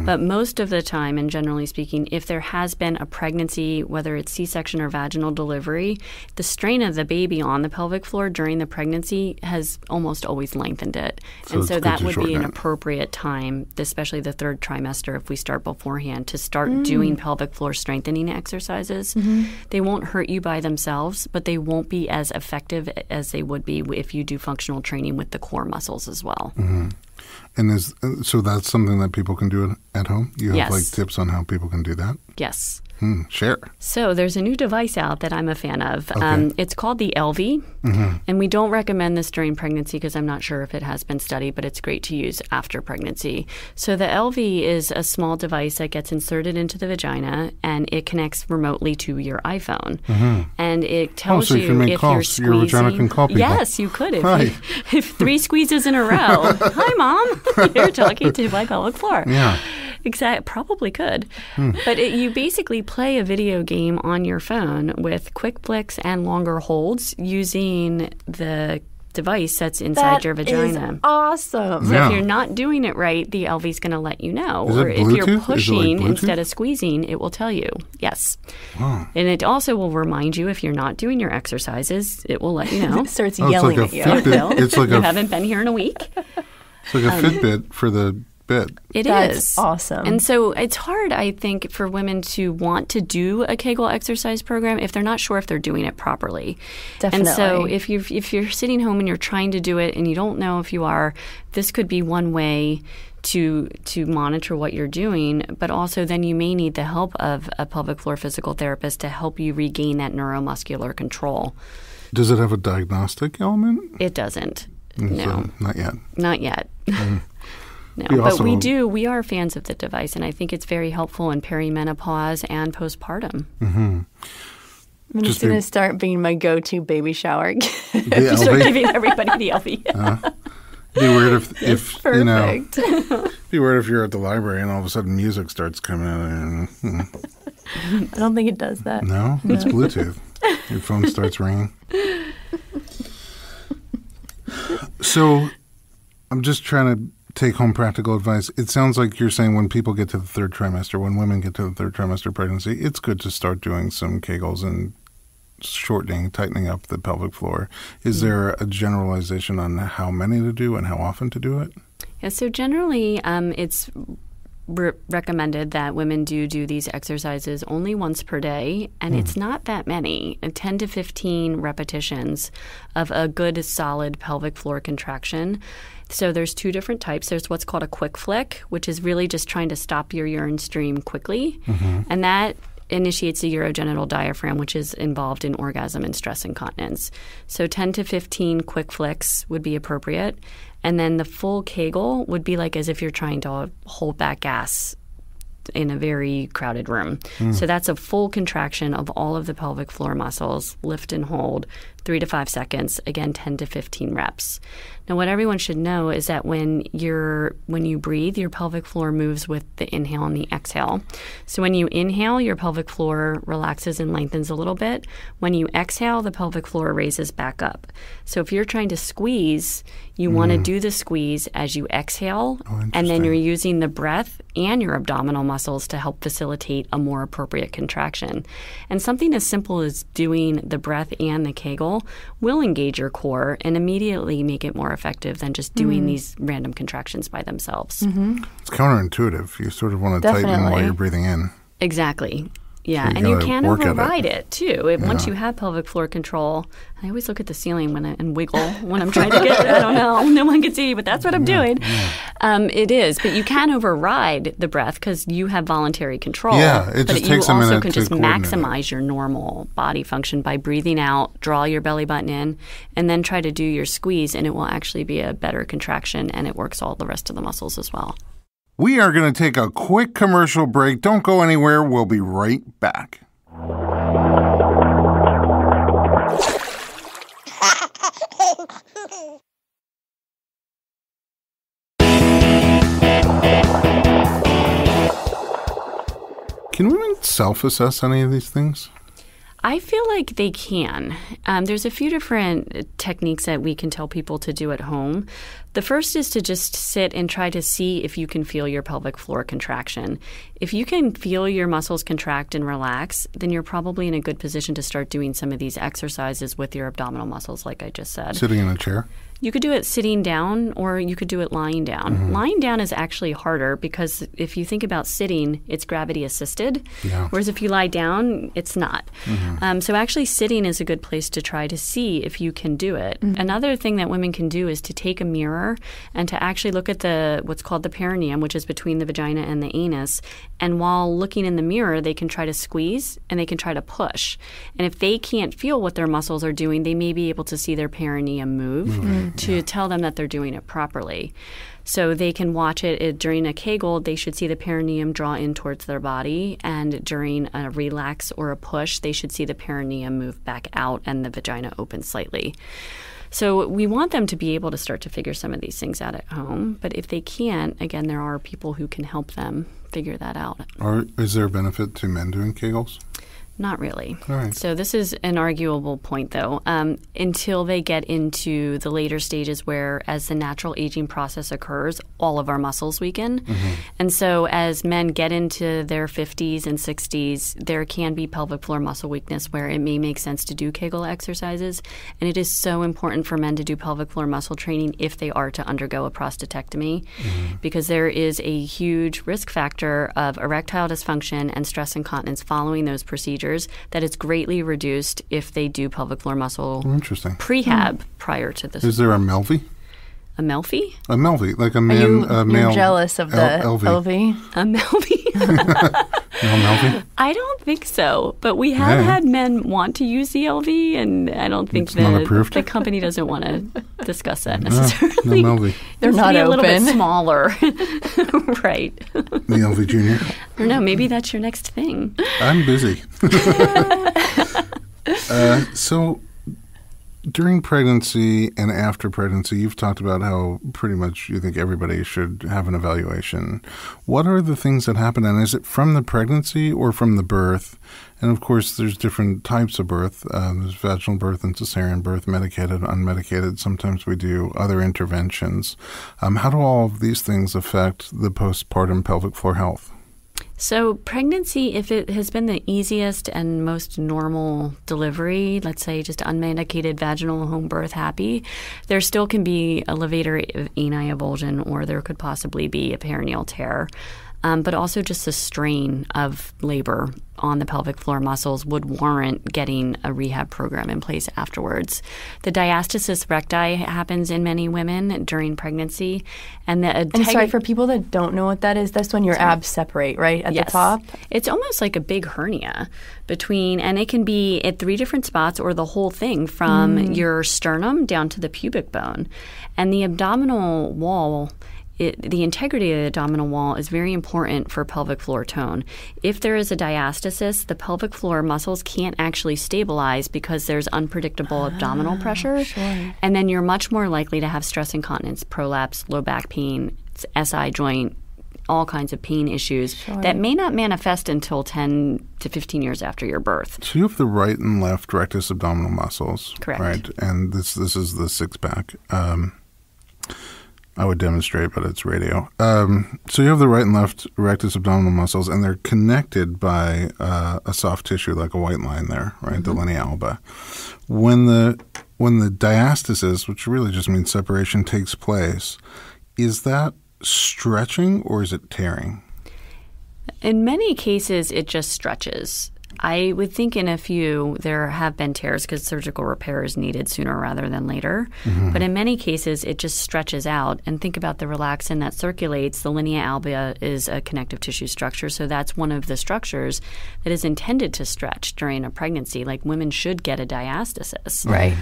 But most of the time, and generally speaking, if there has been a pregnancy, whether it's C-section or vaginal delivery, the strain of the baby on the pelvic floor during the pregnancy has almost always lengthened it. So and so that would be an appropriate time, especially the third trimester, if we start beforehand, to start doing pelvic floor strengthening exercises. They won't hurt you by themselves, but they won't be as effective as they would be if you do functional training with the core muscles as well. And so that's something that people can do at home? You have like tips on how people can do that? Yes. Share. So there's a new device out that I'm a fan of. It's called the LV, and we don't recommend this during pregnancy because I'm not sure if it has been studied, but it's great to use after pregnancy. So the LV is a small device that gets inserted into the vagina, and it connects remotely to your iPhone. And it tells so you can make calls. You're squeezing. Your vagina can call people. Yes, you could. If 3 squeezes in a row, hi, Mom, you're talking to my pelvic floor. Yeah. Exactly. Probably could. But you basically play a video game on your phone with quick flicks and longer holds using the device that's inside your vagina. Is awesome. So if you're not doing it right, the LV is going to let you know. Or if you're pushing instead of squeezing, it will tell you. Yes. Wow. And it also will remind you if you're not doing your exercises, it will let you know. It starts yelling at you. It's like you haven't been here in a week. It's like a Fitbit for the bed. That's awesome. And so it's hard, I think, for women to want to do a Kegel exercise program if they're not sure if they're doing it properly. Definitely. And so if you're sitting home and you're trying to do it and you don't know if you are, this could be one way to monitor what you're doing, but also then you may need the help of a pelvic floor physical therapist to help you regain that neuromuscular control. Does it have a diagnostic element? It doesn't. No. Not yet. Not yet. No, but we are fans of the device, and I think it's very helpful in perimenopause and postpartum. I'm just going to start being my go-to baby shower. Just start giving everybody the LV. Be weird if you know. Be weird if you're at the library and all of a sudden music starts coming out. I don't think it does that. No, it's Bluetooth. Your phone starts ringing. So, I'm just trying to take home practical advice. It sounds like you're saying when people get to the third trimester, when women get to the third trimester pregnancy, it's good to start doing some Kegels and shortening, tightening up the pelvic floor. Is there a generalization on how many to do and how often to do it? Yeah, so generally it's recommended that women do these exercises only once per day, and it's not that many, 10 to 15 repetitions of a good solid pelvic floor contraction. So there's 2 different types. There's what's called a quick flick, which is really just trying to stop your urine stream quickly, and that initiates the urogenital diaphragm, which is involved in orgasm and stress incontinence. So 10 to 15 quick flicks would be appropriate. And then the full Kegel would be like as if you're trying to hold back gas in a very crowded room. So that's a full contraction of all of the pelvic floor muscles, lift and hold, 3 to 5 seconds, again 10 to 15 reps. Now what everyone should know is that when you breathe, your pelvic floor moves with the inhale and the exhale. So when you inhale, your pelvic floor relaxes and lengthens a little bit. When you exhale, the pelvic floor raises back up. So if you're trying to squeeze, you want to do the squeeze as you exhale, and then you're using the breath and your abdominal muscles to help facilitate a more appropriate contraction. And something as simple as doing the breath and the Kegel will engage your core and immediately make it more effective than just doing these random contractions by themselves. It's counterintuitive. You sort of want to tighten while you're breathing in. Exactly. Yeah, so you can override it too. Once you have pelvic floor control, I always look at the ceiling when and wiggle when I'm trying to get it. I don't know. No one can see, but that's what I'm doing. Yeah. It is, but you can override the breath because you have voluntary control. Yeah, it just takes a minute. You also can just maximize your normal body function by breathing out, draw your belly button in, and then try to do your squeeze, and it will actually be a better contraction, and it works all the rest of the muscles as well. We are going to take a quick commercial break. Don't go anywhere. We'll be right back. Can women self-assess any of these things? I feel like they can. There's a few different techniques that we can tell people to do at home. The first is to just sit and try to see if you can feel your pelvic floor contraction. If you can feel your muscles contract and relax, then you're probably in a good position to start doing some of these exercises with your abdominal muscles, like I just said. Sitting in a chair? You could do it sitting down, or you could do it lying down. Mm-hmm. Lying down is actually harder because if you think about sitting, it's gravity-assisted, whereas if you lie down, it's not. Mm-hmm. So actually sitting is a good place to try to see if you can do it. Mm-hmm. Another thing that women can do is to take a mirror and to actually look at what's called the perineum, which is between the vagina and the anus, and while looking in the mirror, they can try to squeeze and they can try to push. And if they can't feel what their muscles are doing, they may be able to see their perineum move. Mm-hmm. To tell them that they're doing it properly. So they can watch it during a Kegel. They should see the perineum draw in towards their body, and during a relax or a push, they should see the perineum move back out and the vagina open slightly. So we want them to be able to start to figure some of these things out at home. But if they can't, again, there are people who can help them figure that out. Is there a benefit to men doing Kegels? Not really. All right. So this is an arguable point, though, until they get into the later stages where, as the natural aging process occurs, all of our muscles weaken. Mm-hmm. And so as men get into their 50s and 60s, there can be pelvic floor muscle weakness where it may make sense to do Kegel exercises. And it is so important for men to do pelvic floor muscle training if they are to undergo a prostatectomy, mm-hmm. because there is a huge risk factor of erectile dysfunction and stress incontinence following those procedures that it's greatly reduced if they do pelvic floor muscle prehab prior to this. Is there a MELVI? A MELVI? A MELVI, like a man, male. You're jealous of the LV? A MELVI? I don't think so, but we have had men want to use the LV, and I don't think the company doesn't want to discuss that necessarily. No, LV. They're not open. A little bit smaller, right? The LV Junior. I don't know. Maybe that's your next thing. I'm busy. So, during pregnancy and after pregnancy, you've talked about how pretty much you think everybody should have an evaluation. What are the things that happen, and is it from the pregnancy or from the birth? And, of course, there's different types of birth. There's vaginal birth and cesarean birth, medicated, unmedicated. Sometimes we do other interventions. How do all of these things affect the postpartum pelvic floor health? So pregnancy, if it has been the easiest and most normal delivery, let's say just unmedicated vaginal home birth happy, there still can be a levator ani avulsion, or there could possibly be a perineal tear. But also just the strain of labor on the pelvic floor muscles would warrant getting a rehab program in place afterwards. The diastasis recti happens in many women during pregnancy. And sorry, for people that don't know what that is, that's when your abs separate, right, at the top? It's almost like a big hernia between, and it can be at 3 different spots or the whole thing from your sternum down to the pubic bone. And the abdominal wall, the integrity of the abdominal wall is very important for pelvic floor tone. If there is a diastasis, the pelvic floor muscles can't actually stabilize because there's unpredictable abdominal pressure. Sure. And then you're much more likely to have stress incontinence, prolapse, low back pain, SI joint, all kinds of pain issues that may not manifest until 10 to 15 years after your birth. So you have the right and left rectus abdominal muscles. Correct. Right? And this is the 6-pack. I would demonstrate, but it's radio. So you have the right and left rectus abdominal muscles, and they're connected by a soft tissue, like a white line there, right? Mm-hmm. The linea alba. When the diastasis, which really just means separation, takes place, is that stretching or is it tearing? In many cases, it just stretches. I would think in a few there have been tears because surgical repair is needed sooner rather than later. Mm-hmm. But in many cases, it just stretches out. And think about the relaxin that circulates. The linea albea is a connective tissue structure, so that's one of the structures that is intended to stretch during a pregnancy. Like women should get a diastasis. Right.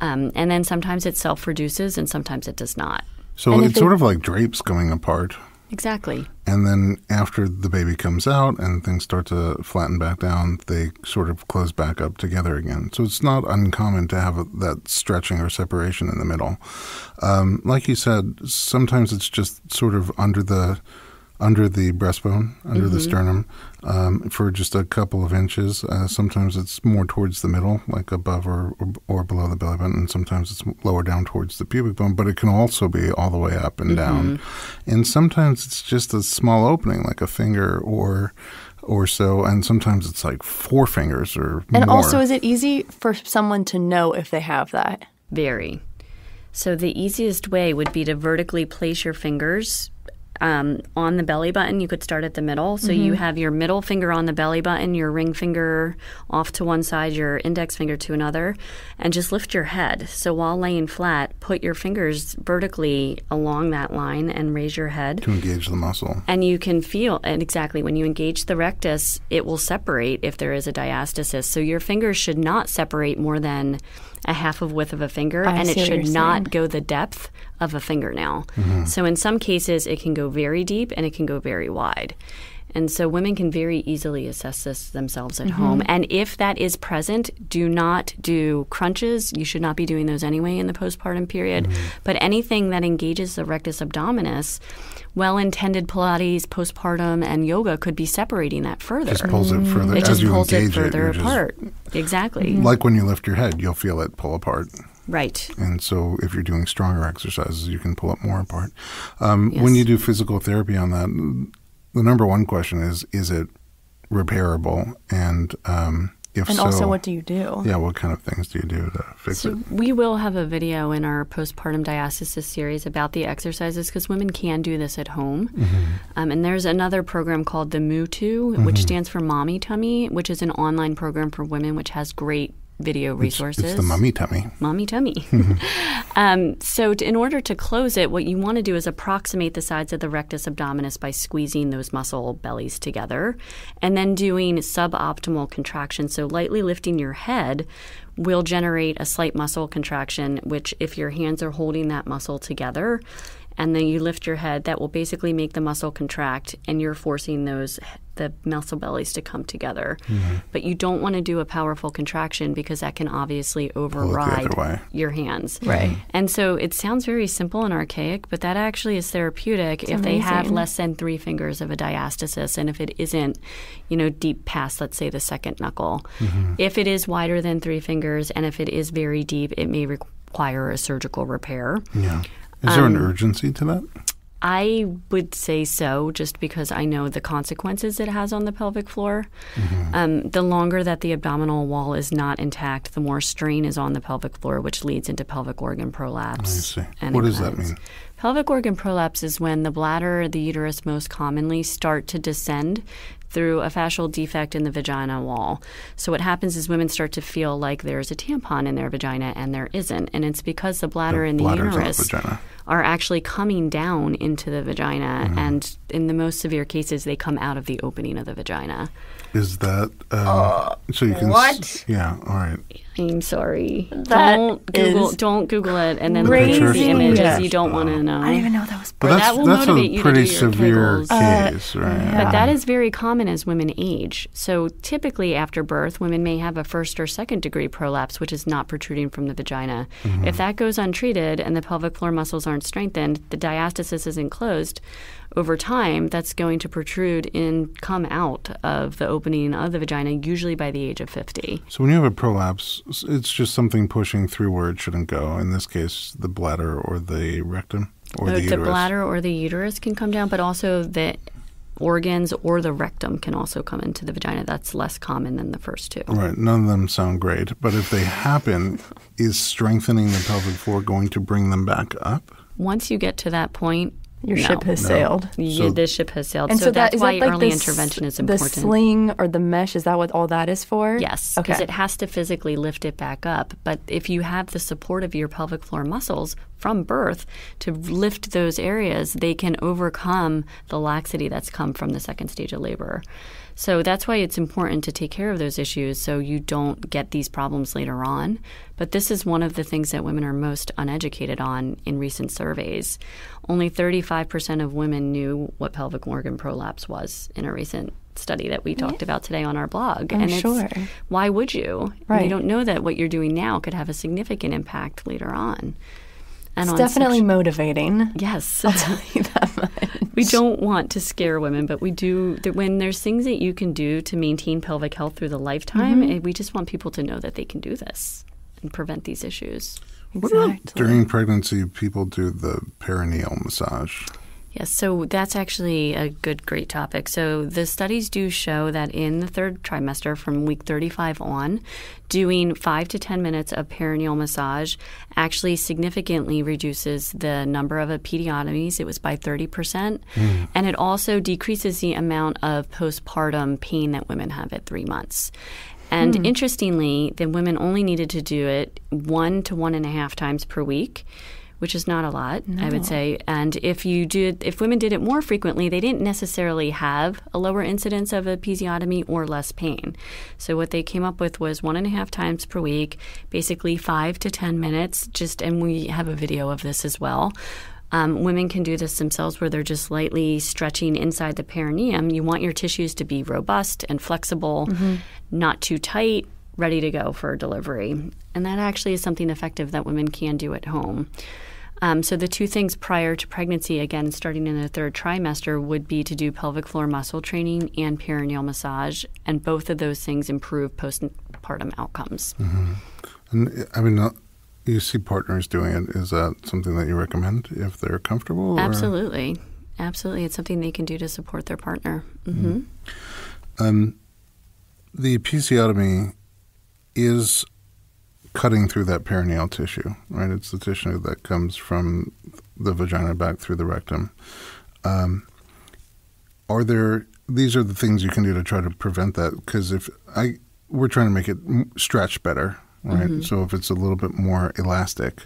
And then sometimes it self-reduces and sometimes it does not. So it's sort of like drapes going apart. Exactly. And then after the baby comes out and things start to flatten back down, they sort of close back up together again. So it's not uncommon to have that stretching or separation in the middle. Like you said, sometimes it's just sort of under the breastbone, under the sternum, for just a couple of inches. Sometimes it's more towards the middle, like above or below the belly button, and sometimes it's lower down towards the pubic bone, but it can also be all the way up and down. And sometimes it's just a small opening, like a finger or so, and sometimes it's like four fingers or more. And also, is it easy for someone to know if they have that? Very. So the easiest way would be to vertically place your fingers on the belly button. You could start at the middle. So you have your middle finger on the belly button, your ring finger off to one side, your index finger to another, and just lift your head. So while laying flat, put your fingers vertically along that line and raise your head. To engage the muscle. And you can feel, and exactly, when you engage the rectus, it will separate if there is a diastasis. So your fingers should not separate more than a half of width of a finger, and it should not go the depth of a fingernail. So in some cases, it can go very deep and it can go very wide. And so women can very easily assess this themselves at home. And if that is present, do not do crunches. You should not be doing those anyway in the postpartum period. But anything that engages the rectus abdominis, well-intended Pilates, postpartum, and yoga could be separating that further. Just pulls it further. It just pulls it further apart. Exactly. Like when you lift your head, you'll feel it pull apart. Right. And so if you're doing stronger exercises, you can pull it more apart. When you do physical therapy on that, the number one question is it repairable? And if and so, also, what do you do? Yeah, what kind of things do you do to fix it? We will have a video in our postpartum diastasis series about the exercises because women can do this at home. And there's another program called the MUTU, which stands for Mommy Tummy, which is an online program for women which has great video resources. It's the Mommy Tummy. Mommy Tummy. So in order to close it, what you want to do is approximate the sides of the rectus abdominis by squeezing those muscle bellies together and then doing suboptimal contraction. So lightly lifting your head will generate a slight muscle contraction, which if your hands are holding that muscle together and then you lift your head, that will basically make the muscle contract and you're forcing the muscle bellies to come together. But you don't want to do a powerful contraction because that can obviously override your hands. Right. And so it sounds very simple and archaic, but that actually is therapeutic if they have less than 3 fingers of a diastasis and if it isn't, you know, deep past, let's say, the second knuckle. If it is wider than 3 fingers and if it is very deep, it may require a surgical repair. Yeah. Is there an urgency to that? I would say so, just because I know the consequences it has on the pelvic floor. The longer that the abdominal wall is not intact, the more strain is on the pelvic floor, which leads into pelvic organ prolapse. What does that mean? Pelvic organ prolapse is when the bladder or the uterus most commonly start to descend through a fascial defect in the vagina wall. So what happens is women start to feel like there's a tampon in their vagina and there isn't. And it's because the bladder and the uterus are actually coming down into the vagina. And in the most severe cases, they come out of the opening of the vagina. Is that so you can yeah, all right. I'm sorry. That don't Google it and then read the images. You don't want to know. I didn't even know that was that will motivate you to do your Kegels. That's a pretty severe case, right? But that is very common as women age. So typically after birth, women may have a first or second degree prolapse, which is not protruding from the vagina. If that goes untreated and the pelvic floor muscles aren't strengthened, the diastasis isn't closed. Over time, that's going to protrude and come out of the opening of the vagina, usually by the age of 50. So when you have a prolapse, it's just something pushing through where it shouldn't go. In this case, the bladder or the rectum or the uterus. The bladder or the uterus can come down, but also the organs or the rectum can also come into the vagina. That's less common than the first two. Right. None of them sound great. But if they happen, is strengthening the pelvic floor going to bring them back up? Once you get to that point, Your ship has sailed. The ship has sailed. And so that's why early intervention is important. The sling or the mesh, is that what all that is for? Yes, because it has to physically lift it back up. But if you have the support of your pelvic floor muscles from birth to lift those areas, they can overcome the laxity that's come from the second stage of labor. So that's why it's important to take care of those issues so you don't get these problems later on. But this is one of the things that women are most uneducated on in recent surveys. Only 35% of women knew what pelvic organ prolapse was in a recent study that we talked about today on our blog. It's, why would you? Right. You don't know that what you're doing now could have a significant impact later on. And it's definitely motivating. Yes. I'll tell you that much. We don't want to scare women, but we do. When there's things that you can do to maintain pelvic health through the lifetime, we just want people to know that they can do this and prevent these issues. Exactly. During pregnancy, people do the perineal massage. Yes, so that's actually a great topic. So the studies do show that in the third trimester from week 35 on, doing 5 to 10 minutes of perineal massage actually significantly reduces the number of episiotomies. It was by 30%. And it also decreases the amount of postpartum pain that women have at 3 months. And interestingly, the women only needed to do it 1 to 1.5 times per week, which is not a lot, I would say. And if women did it more frequently, they didn't necessarily have a lower incidence of episiotomy or less pain. So what they came up with was 1.5 times per week, basically 5 to 10 minutes. And we have a video of this as well. Women can do this themselves where they're just lightly stretching inside the perineum. You want your tissues to be robust and flexible, not too tight, ready to go for delivery. And that actually is something effective that women can do at home. So the two things prior to pregnancy, again, starting in the third trimester, would be to do pelvic floor muscle training and perineal massage. And both of those things improve postpartum outcomes. And I mean, you see partners doing it. Is that something that you recommend if they're comfortable? Absolutely. Or? Absolutely. It's something they can do to support their partner. The episiotomy is cutting through that perineal tissue, right? It's the tissue that comes from the vagina back through the rectum. These are the things you can do to try to prevent that, because we're trying to make it stretch better, right? So if it's a little bit more elastic,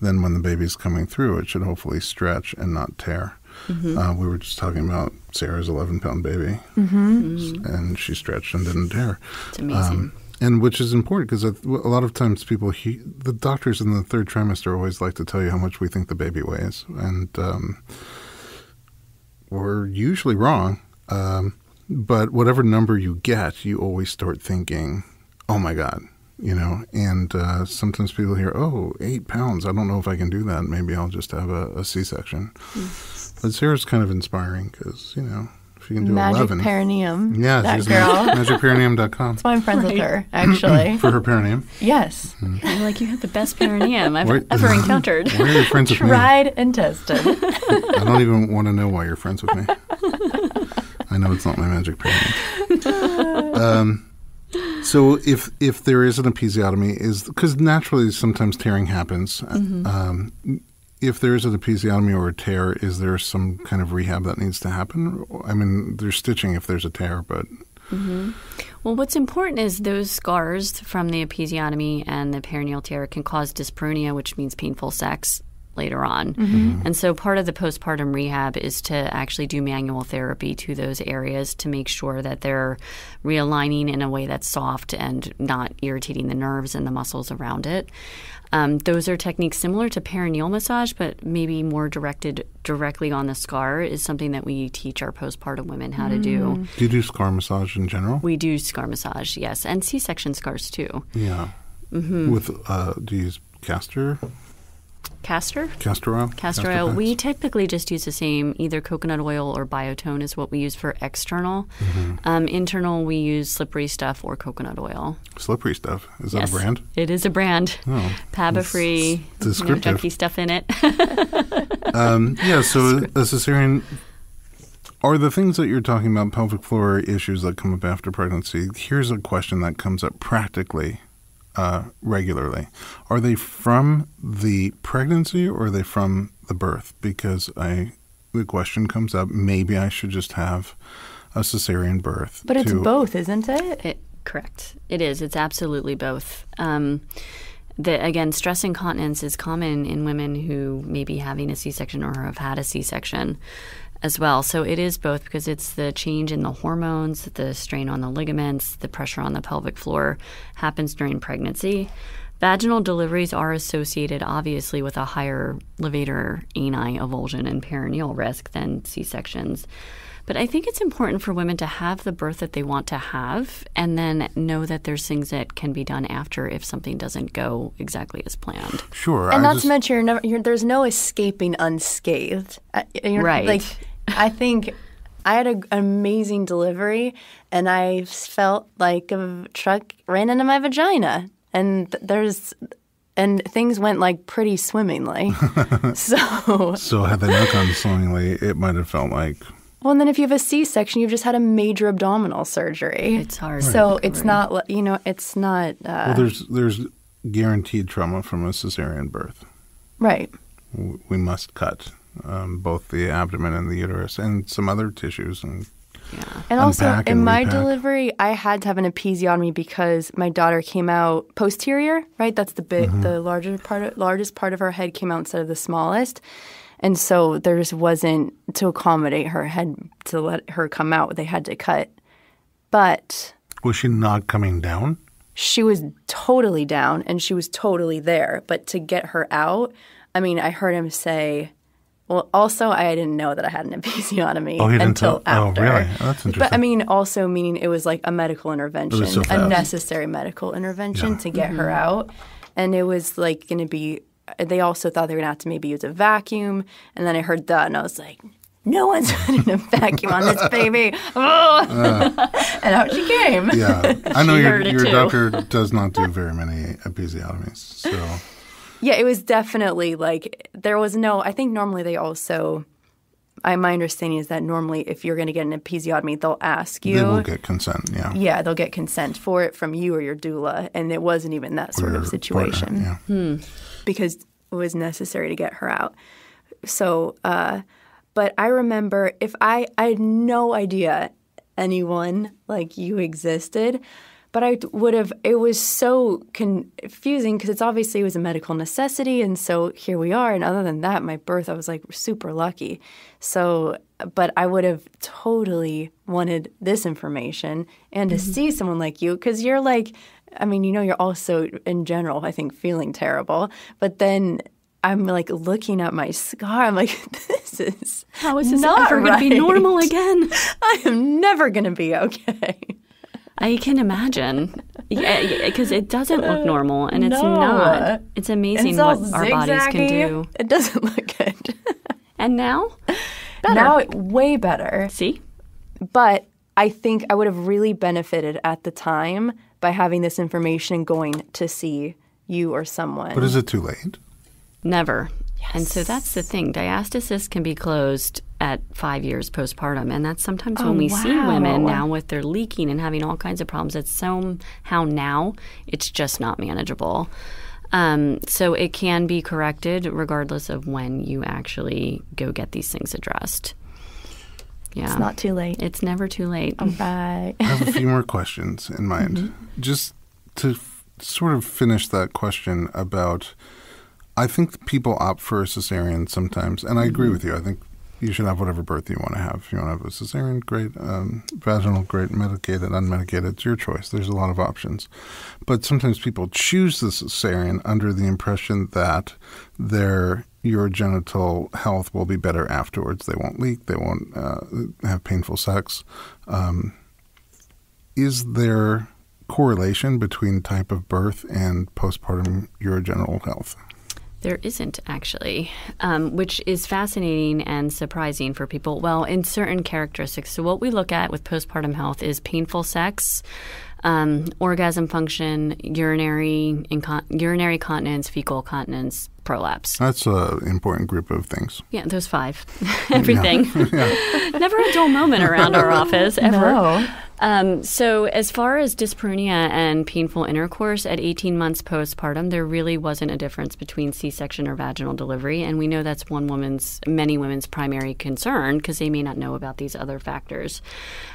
then when the baby's coming through, it should hopefully stretch and not tear. We were just talking about Sarah's 11-pound baby, and she stretched and didn't tear. It's amazing. And which is important, because a lot of times the doctors in the third trimester always like to tell you how much we think the baby weighs. And we're usually wrong. But whatever number you get, you always start thinking, oh, my God, you know. And sometimes people hear, oh, 8 pounds. I don't know if I can do that. Maybe I'll just have a C-section. But Sarah's kind of inspiring because, you know. You can do Magic 11. Perineum. Yeah, that girl. MagicPerineum.com. That's why I'm friends with her, actually. For her perineum? Yes. I'm like, you have the best perineum I've ever encountered. Why are you friends with me? Tried and tested. I don't even want to know why you're friends with me. I know it's not my magic perineum. So if there is an episiotomy, because naturally sometimes tearing happens. If there is an episiotomy or a tear, is there some kind of rehab that needs to happen? I mean, there's stitching if there's a tear, but... Well, what's important is those scars from the episiotomy and the perineal tear can cause dyspareunia, which means painful sex, later on. And so part of the postpartum rehab is to actually do manual therapy to those areas to make sure that they're realigning in a way that's soft and not irritating the nerves and the muscles around it. Those are techniques similar to perineal massage, but maybe more directed directly on the scar is something that we teach our postpartum women how to do. Do you do scar massage in general? We do scar massage, yes, and C-section scars too. Yeah. With do you use castor? Castor oil? Castor oil. We typically just use the same, either coconut oil or Biotone is what we use for external. Internal, we use Slippery Stuff or coconut oil. Slippery Stuff? Is that a brand? It is a brand. Oh, PABA-free, no junky stuff in it. Yeah, so a cesarean, are the things that you're talking about, pelvic floor issues that come up after pregnancy, here's a question that comes up practically regularly. Are they from the pregnancy or are they from the birth? Because I the question comes up, maybe I should just have a cesarean birth. But it's both, isn't it? Correct. It is. It's absolutely both. Again, stress incontinence is common in women who may be having a C-section or have had a C-section as well. So it is both, because it's the change in the hormones, the strain on the ligaments, the pressure on the pelvic floor happens during pregnancy. Vaginal deliveries are associated, obviously, with a higher levator ani avulsion and perineal risk than C-sections. But I think it's important for women to have the birth that they want to have, and then know that there's things that can be done after if something doesn't go exactly as planned. Sure. And not to mention, there's no escaping unscathed. Right. Like, I think I had an amazing delivery, and I felt like a truck ran into my vagina. And things went like pretty swimmingly. So had they not gone swimmingly, it might have felt like. Well, and then if you have a C-section, you've just had a major abdominal surgery. It's hard. Right. So it's not, it's not. Well, there's guaranteed trauma from a cesarean birth. Right. We must cut both the abdomen and the uterus and some other tissues and. Yeah. And also, in my delivery, I had to have an episiotomy because my daughter came out posterior, right? That's the bit, the largest part of her head came out instead of the smallest. And so there just wasn't, to accommodate her head, to let her come out, they had to cut. But was she not coming down? She was totally down, and she was totally there. But to get her out, I mean, I heard him say, well, also, I didn't know that I had an episiotomy until after. Oh, really? Oh, that's interesting. But, I mean, also meaning it was like a medical intervention, so a necessary medical intervention to get her out. And it was like going to be – they also thought they were going to have to maybe use a vacuum. And then I heard that, and I was like, no one's putting a vacuum on this baby. Oh. And out she came. Yeah. I know your doctor does not do very many episiotomies, so – yeah, it was definitely like there was no – I think normally they also – my understanding is that normally if you're going to get an episiotomy, they'll ask you. They will get consent, yeah. Yeah, they'll get consent for it from you or your doula, and it wasn't even that sort of situation because it was necessary to get her out. So but I remember if I had no idea anyone like you existed. But I would have – it was so confusing because it's obviously it was a medical necessity, and so here we are. And other than that, my birth, I was like super lucky. So – but I would have totally wanted this information and to see someone like you, because you're like – I mean, you're also in general I think feeling terrible. But then I'm like looking at my scar. I'm like, how is this not ever going to be normal again? I am never going to be okay. I can imagine, because it doesn't look normal, and it's not. It's amazing what our bodies can do. It doesn't look good. And now? Better. Now, way better. See? But I think I would have really benefited at the time by having this information and going to see you or someone. But is it too late? Never. Yes. And so that's the thing. Diastasis can be closed at 5 years postpartum. And that's sometimes when we see women now with their leaking and having all kinds of problems. It's somehow now it's just not manageable. So it can be corrected regardless of when you actually go get these things addressed. Yeah. It's not too late. It's never too late. All right. I have a few more questions in mind. Just to sort of finish that question about – I think people opt for a cesarean sometimes, and I agree with you. I think you should have whatever birth you want to have. If you want to have a cesarean, great. Vaginal, great. Medicated, unmedicated, it's your choice. There's a lot of options. But sometimes people choose the cesarean under the impression that your genital health will be better afterwards. They won't leak. They won't have painful sex. Is there correlation between type of birth and postpartum urogenital health? There isn't actually, which is fascinating and surprising for people. Well, in certain characteristics. So what we look at with postpartum health is painful sex, orgasm function, urinary continence, fecal continence, prolapse. That's an important group of things. Yeah, those five. Everything. Yeah. Never a dull moment around our office, ever. No. So as far as dyspareunia and painful intercourse, at 18 months postpartum, there really wasn't a difference between C-section or vaginal delivery. And we know that's many women's primary concern because they may not know about these other factors.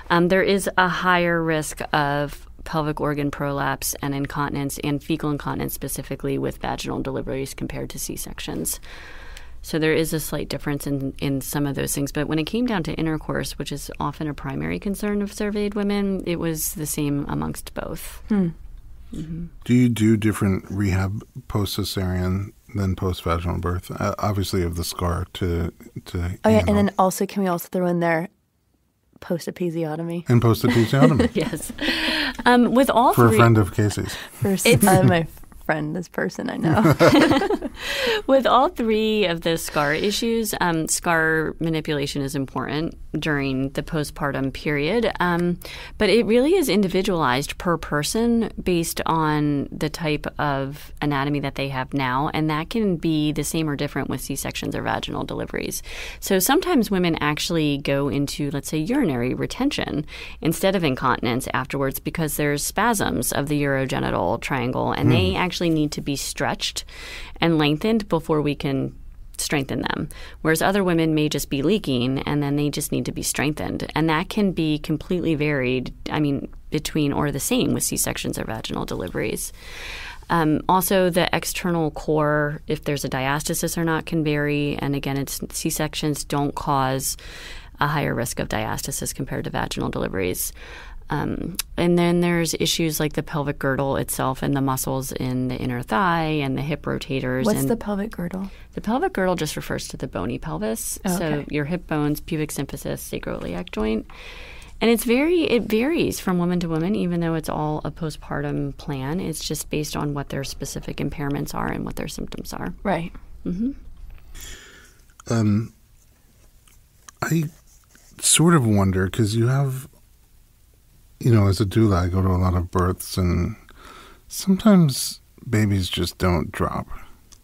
There is a higher risk of pelvic organ prolapse and incontinence and fecal incontinence specifically with vaginal deliveries compared to C-sections. So there is a slight difference in some of those things. But when it came down to intercourse, which is often a primary concern of surveyed women, it was the same amongst both. Hmm. Mm-hmm. Do you do different rehab post-cesarean than post-vaginal birth? Obviously, of the scar to handle. Oh, yeah, and then also, can we also throw in there post-episiotomy? And post-episiotomy. Yes. With all for three. For a friend of Casey's. For my friend, this person I know. With all three of the scar issues, scar manipulation is important during the postpartum period, but it really is individualized per person based on the type of anatomy that they have now, and that can be the same or different with C-sections or vaginal deliveries. So sometimes women actually go into, let's say, urinary retention instead of incontinence afterwards because there's spasms of the urogenital triangle, and they actually need to be stretched and lengthened before we can strengthen them, whereas other women may just be leaking and then they just need to be strengthened. And that can be completely varied, I mean, between or the same with C-sections or vaginal deliveries. Also, the external core, if there's a diastasis or not, can vary. And again, it's C-sections don't cause a higher risk of diastasis compared to vaginal deliveries. And then there's issues like the pelvic girdle itself and the muscles in the inner thigh and the hip rotators. What's the pelvic girdle? The pelvic girdle just refers to the bony pelvis. Oh, okay. So your hip bones, pubic symphysis, sacroiliac joint. And it varies from woman to woman, even though it's all a postpartum plan. It's just based on what their specific impairments are and what their symptoms are. Right. Mm-hmm. I sort of wonder because you have... You know, as a doula, I go to a lot of births, and sometimes babies just don't drop.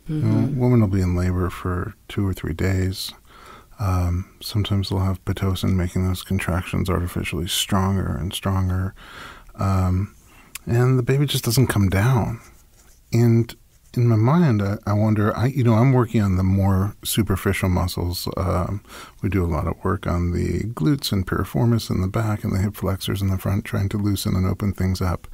Mm-hmm. You know, a woman will be in labor for 2 or 3 days. Sometimes they'll have Pitocin making those contractions artificially stronger and stronger. And the baby just doesn't come down. And in my mind, I wonder, you know, I'm working on the more superficial muscles. We do a lot of work on the glutes and piriformis in the back and the hip flexors in the front, trying to loosen and open things up.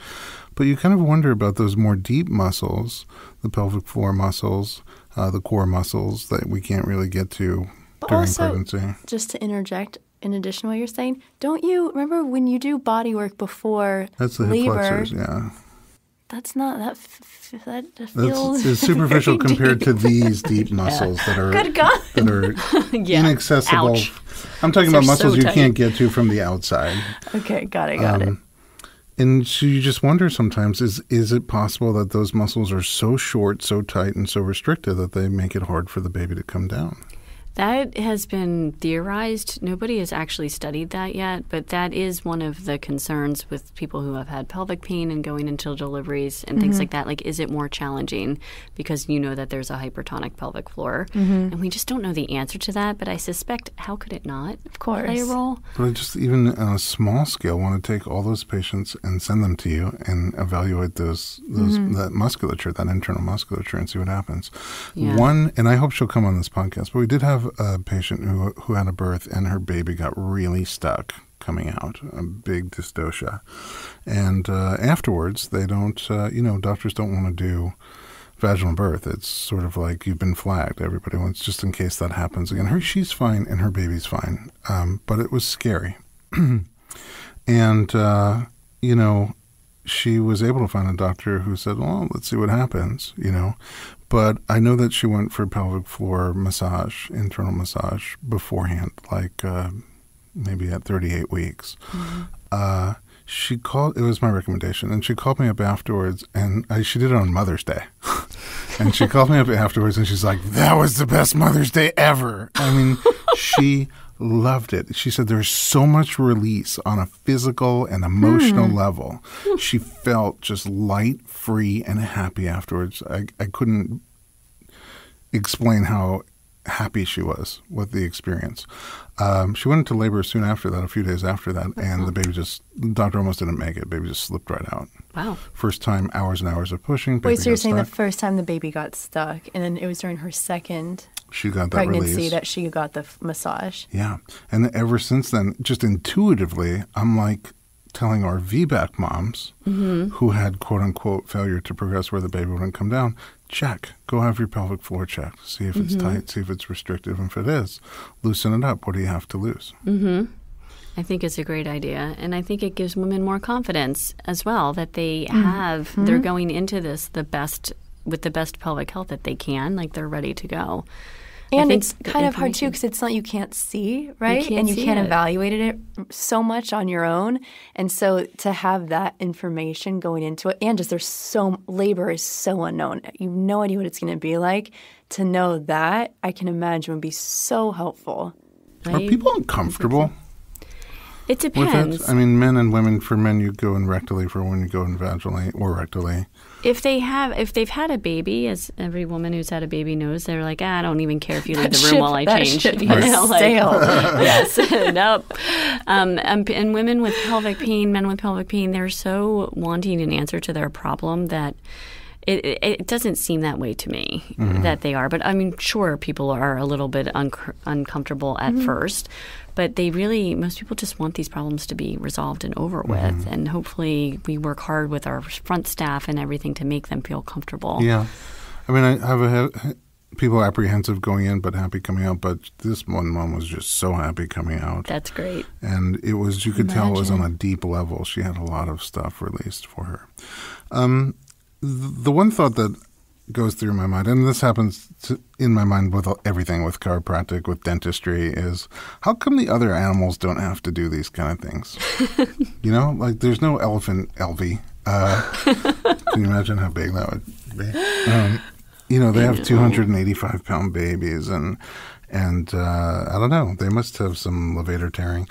But you kind of wonder about those more deep muscles, the pelvic floor muscles, the core muscles that we can't really get to during pregnancy. Also, just to interject, in addition to what you're saying, don't you remember when you do body work before labor? That's the hip flexors, yeah. That's not that feels that's superficial compared to these deep muscles that are good God. That are yeah. inaccessible. Ouch. I'm talking about muscles so you can't get to from the outside. Okay, got it. And so you just wonder sometimes is it possible that those muscles are so short, so tight, and so restricted that they make it hard for the baby to come down? That has been theorized. Nobody has actually studied that yet, but that is one of the concerns with people who have had pelvic pain and going into deliveries and things like that. Like, is it more challenging because you know that there's a hypertonic pelvic floor? And we just don't know the answer to that, but I suspect how could it not play a role? But I just, even on a small scale, want to take all those patients and send them to you and evaluate that musculature, that internal musculature, and see what happens. Yeah. One, and I hope she'll come on this podcast, but we did have a patient who had a birth and her baby got really stuck coming out, a big dystocia. And afterwards, they don't, you know, doctors don't want to do vaginal birth. It's sort of like you've been flagged. Everybody wants, just in case that happens again. She's fine and her baby's fine. But it was scary. And, you know, she was able to find a doctor who said, well, let's see what happens, you know. But I know that she went for pelvic floor massage, internal massage beforehand, like maybe at 38 weeks. Mm-hmm. She called – it was my recommendation. And she called me up afterwards, and she did it on Mother's Day. And she called me up afterwards, and she's like, that was the best Mother's Day ever. I mean, she loved it. She said there's so much release on a physical and emotional level. She felt just light, free, and happy afterwards. I couldn't explain how happy she was with the experience. She went into labor soon after that, a few days after that, and the baby just, the doctor almost didn't make it. The baby just slipped right out. Wow. First time, hours and hours of pushing. Wait, so you're saying the first time the baby got stuck, and then it was during her second pregnancy that she got the massage. Yeah. And ever since then, just intuitively, I'm like telling our VBAC moms who had quote-unquote failure to progress where the baby wouldn't come down, check. Go have your pelvic floor checked. See if it's tight. See if it's restrictive. And if it is, loosen it up. What do you have to lose? I think it's a great idea. And I think it gives women more confidence as well that they have, they're going into this the best with the best pelvic health that they can, like they're ready to go. And it's kind of hard, too, because it's not, you can't see, right? And you can't evaluate it so much on your own. And so to have that information going into it, and just there's so, labor is so unknown. You have no idea what it's going to be like. To know that, I can imagine, would be so helpful. Are people uncomfortable? It depends. With it? I mean, men and women. For men, you go in rectally. For women, you go in vaginally or rectally. If they have, if they've had a baby, as every woman who's had a baby knows, they're like, I don't even care if you leave the room while I change. Yes. Nope. And women with pelvic pain, men with pelvic pain, they're so wanting an answer to their problem that it doesn't seem that way to me that they are. But I mean, sure, people are a little bit uncomfortable at first. But they really, most people just want these problems to be resolved and over with. And hopefully we work hard with our front staff and everything to make them feel comfortable. Yeah. I mean, I have people apprehensive going in but happy coming out. But this one mom was just so happy coming out. That's great. And it was, you could tell it was on a deep level. She had a lot of stuff released for her. The one thought that goes through my mind, and this happens in my mind with everything, with chiropractic, with dentistry, is how come the other animals don't have to do these kind of things? You know, like there's no elephant LV. Can you imagine how big that would be? You know, they have 285-pound babies, and I don't know. They must have some levator tearing.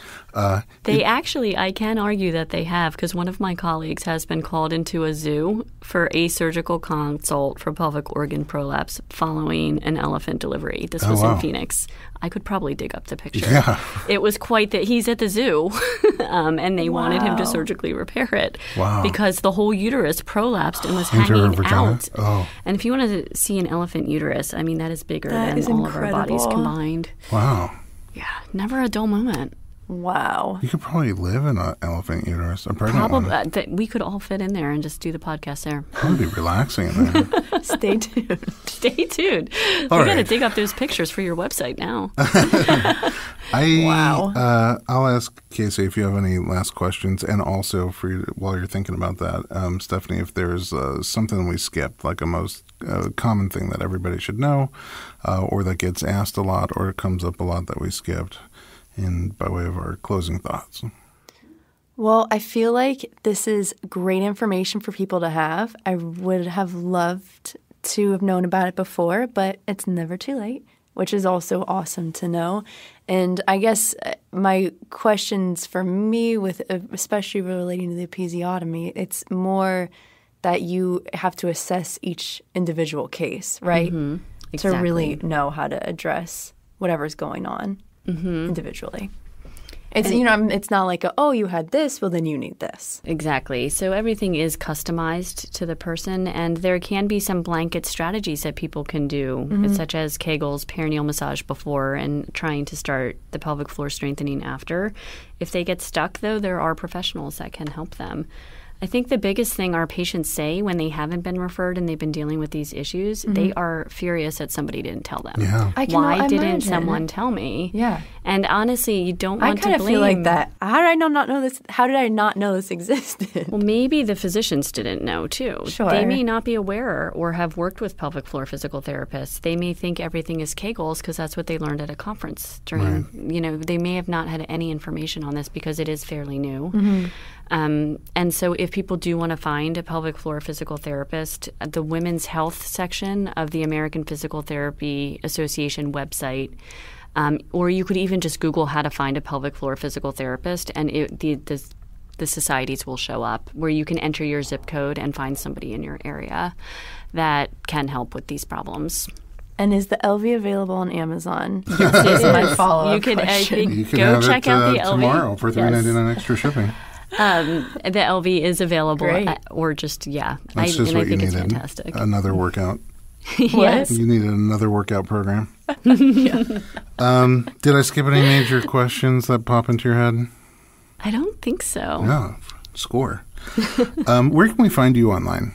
They actually, I can argue that they have, because one of my colleagues has been called into a zoo for a surgical consult for pelvic organ prolapse following an elephant delivery. This was in Phoenix. I could probably dig up the picture. Yeah. It was quite that he's at the zoo, and they wanted him to surgically repair it because the whole uterus prolapsed and was hanging out. And if you want to see an elephant uterus, I mean, that is bigger than all of our bodies combined. Wow. Yeah, never a dull moment. Wow. You could probably live in an elephant uterus. Probably. We could all fit in there and just do the podcast there. That would be relaxing in there. Stay tuned. Stay tuned. All right. We've got to dig up those pictures for your website now. I'll ask Casey if you have any last questions. And also, for you, while you're thinking about that, Stephanie, if there's something we skipped, like a most common thing that everybody should know or that gets asked a lot or comes up a lot that we skipped. And by way of our closing thoughts. Well, I feel like this is great information for people to have. I would have loved to have known about it before, but it's never too late, which is also awesome to know. And I guess my questions for me, with especially relating to the episiotomy, it's more that you have to assess each individual case, right? Exactly. To really know how to address whatever's going on. Individually. It's, you know, it's not like, oh, you had this, well, then you need this. Exactly. So everything is customized to the person, and there can be some blanket strategies that people can do, such as Kegels, perineal massage before, and trying to start the pelvic floor strengthening after. If they get stuck, though, there are professionals that can help them. I think the biggest thing our patients say when they haven't been referred and they've been dealing with these issues, they are furious that somebody didn't tell them. Yeah. Why didn't someone tell me? Yeah. And honestly, you don't want to blame. I kind of feel like that. How did I not know this? How did I not know this existed? Well, maybe the physicians didn't know too. Sure. They may not be aware or have worked with pelvic floor physical therapists. They may think everything is Kegels because that's what they learned at a conference during, you know, they may have not had any information on this because it is fairly new. And so if people do want to find a pelvic floor physical therapist, the women's health section of the American Physical Therapy Association website Or you could even just Google how to find a pelvic floor physical therapist, and the societies will show up, where you can enter your zip code and find somebody in your area that can help with these problems. And is the LV available on Amazon? Yes, is my follow-up question. You can go check out the LV tomorrow for $3.99 extra shipping. The LV is available, or just That's just what you needed. Fantastic. Another workout. Yes, you needed another workout program. Did I skip any major questions that pop into your head? I don't think so. No, score. Where can we find you online?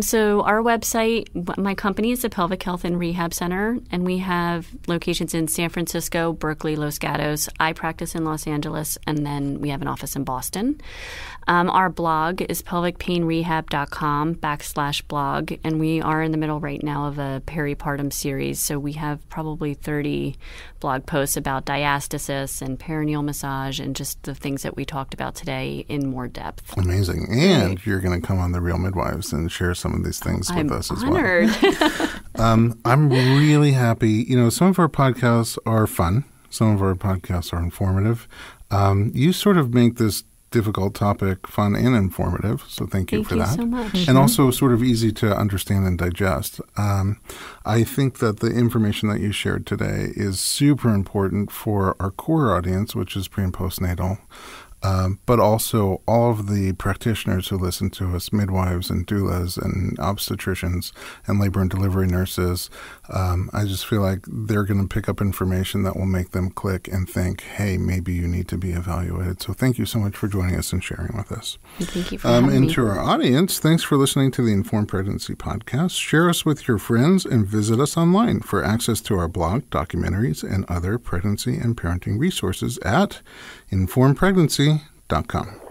So our website, my company is the Pelvic Health and Rehab Center, and we have locations in San Francisco, Berkeley, Los Gatos. I practice in Los Angeles, and then we have an office in Boston. Our blog is pelvicpainrehab.com/blog, and we are in the middle right now of a peripartum series. So we have probably 30 blog posts about diastasis and perineal massage and just the things that we talked about today in more depth. Amazing. And you're going to come on The Real Midwives and share some of these things with us as well. I'm really happy. You know, some of our podcasts are fun. Some of our podcasts are informative. You sort of make this difficult topic fun and informative, so thank you for that. So much. And also sort of easy to understand and digest. I think that the information that you shared today is super important for our core audience, which is pre- and postnatal. But also all of the practitioners who listen to us, midwives and doulas and obstetricians and labor and delivery nurses, I just feel like they're going to pick up information that will make them click and think, hey, maybe you need to be evaluated. So thank you so much for joining us and sharing with us. Thank you for having me. And to our audience, thanks for listening to the Informed Pregnancy Podcast. Share us with your friends and visit us online for access to our blog, documentaries, and other pregnancy and parenting resources at InformedPregnancy.com.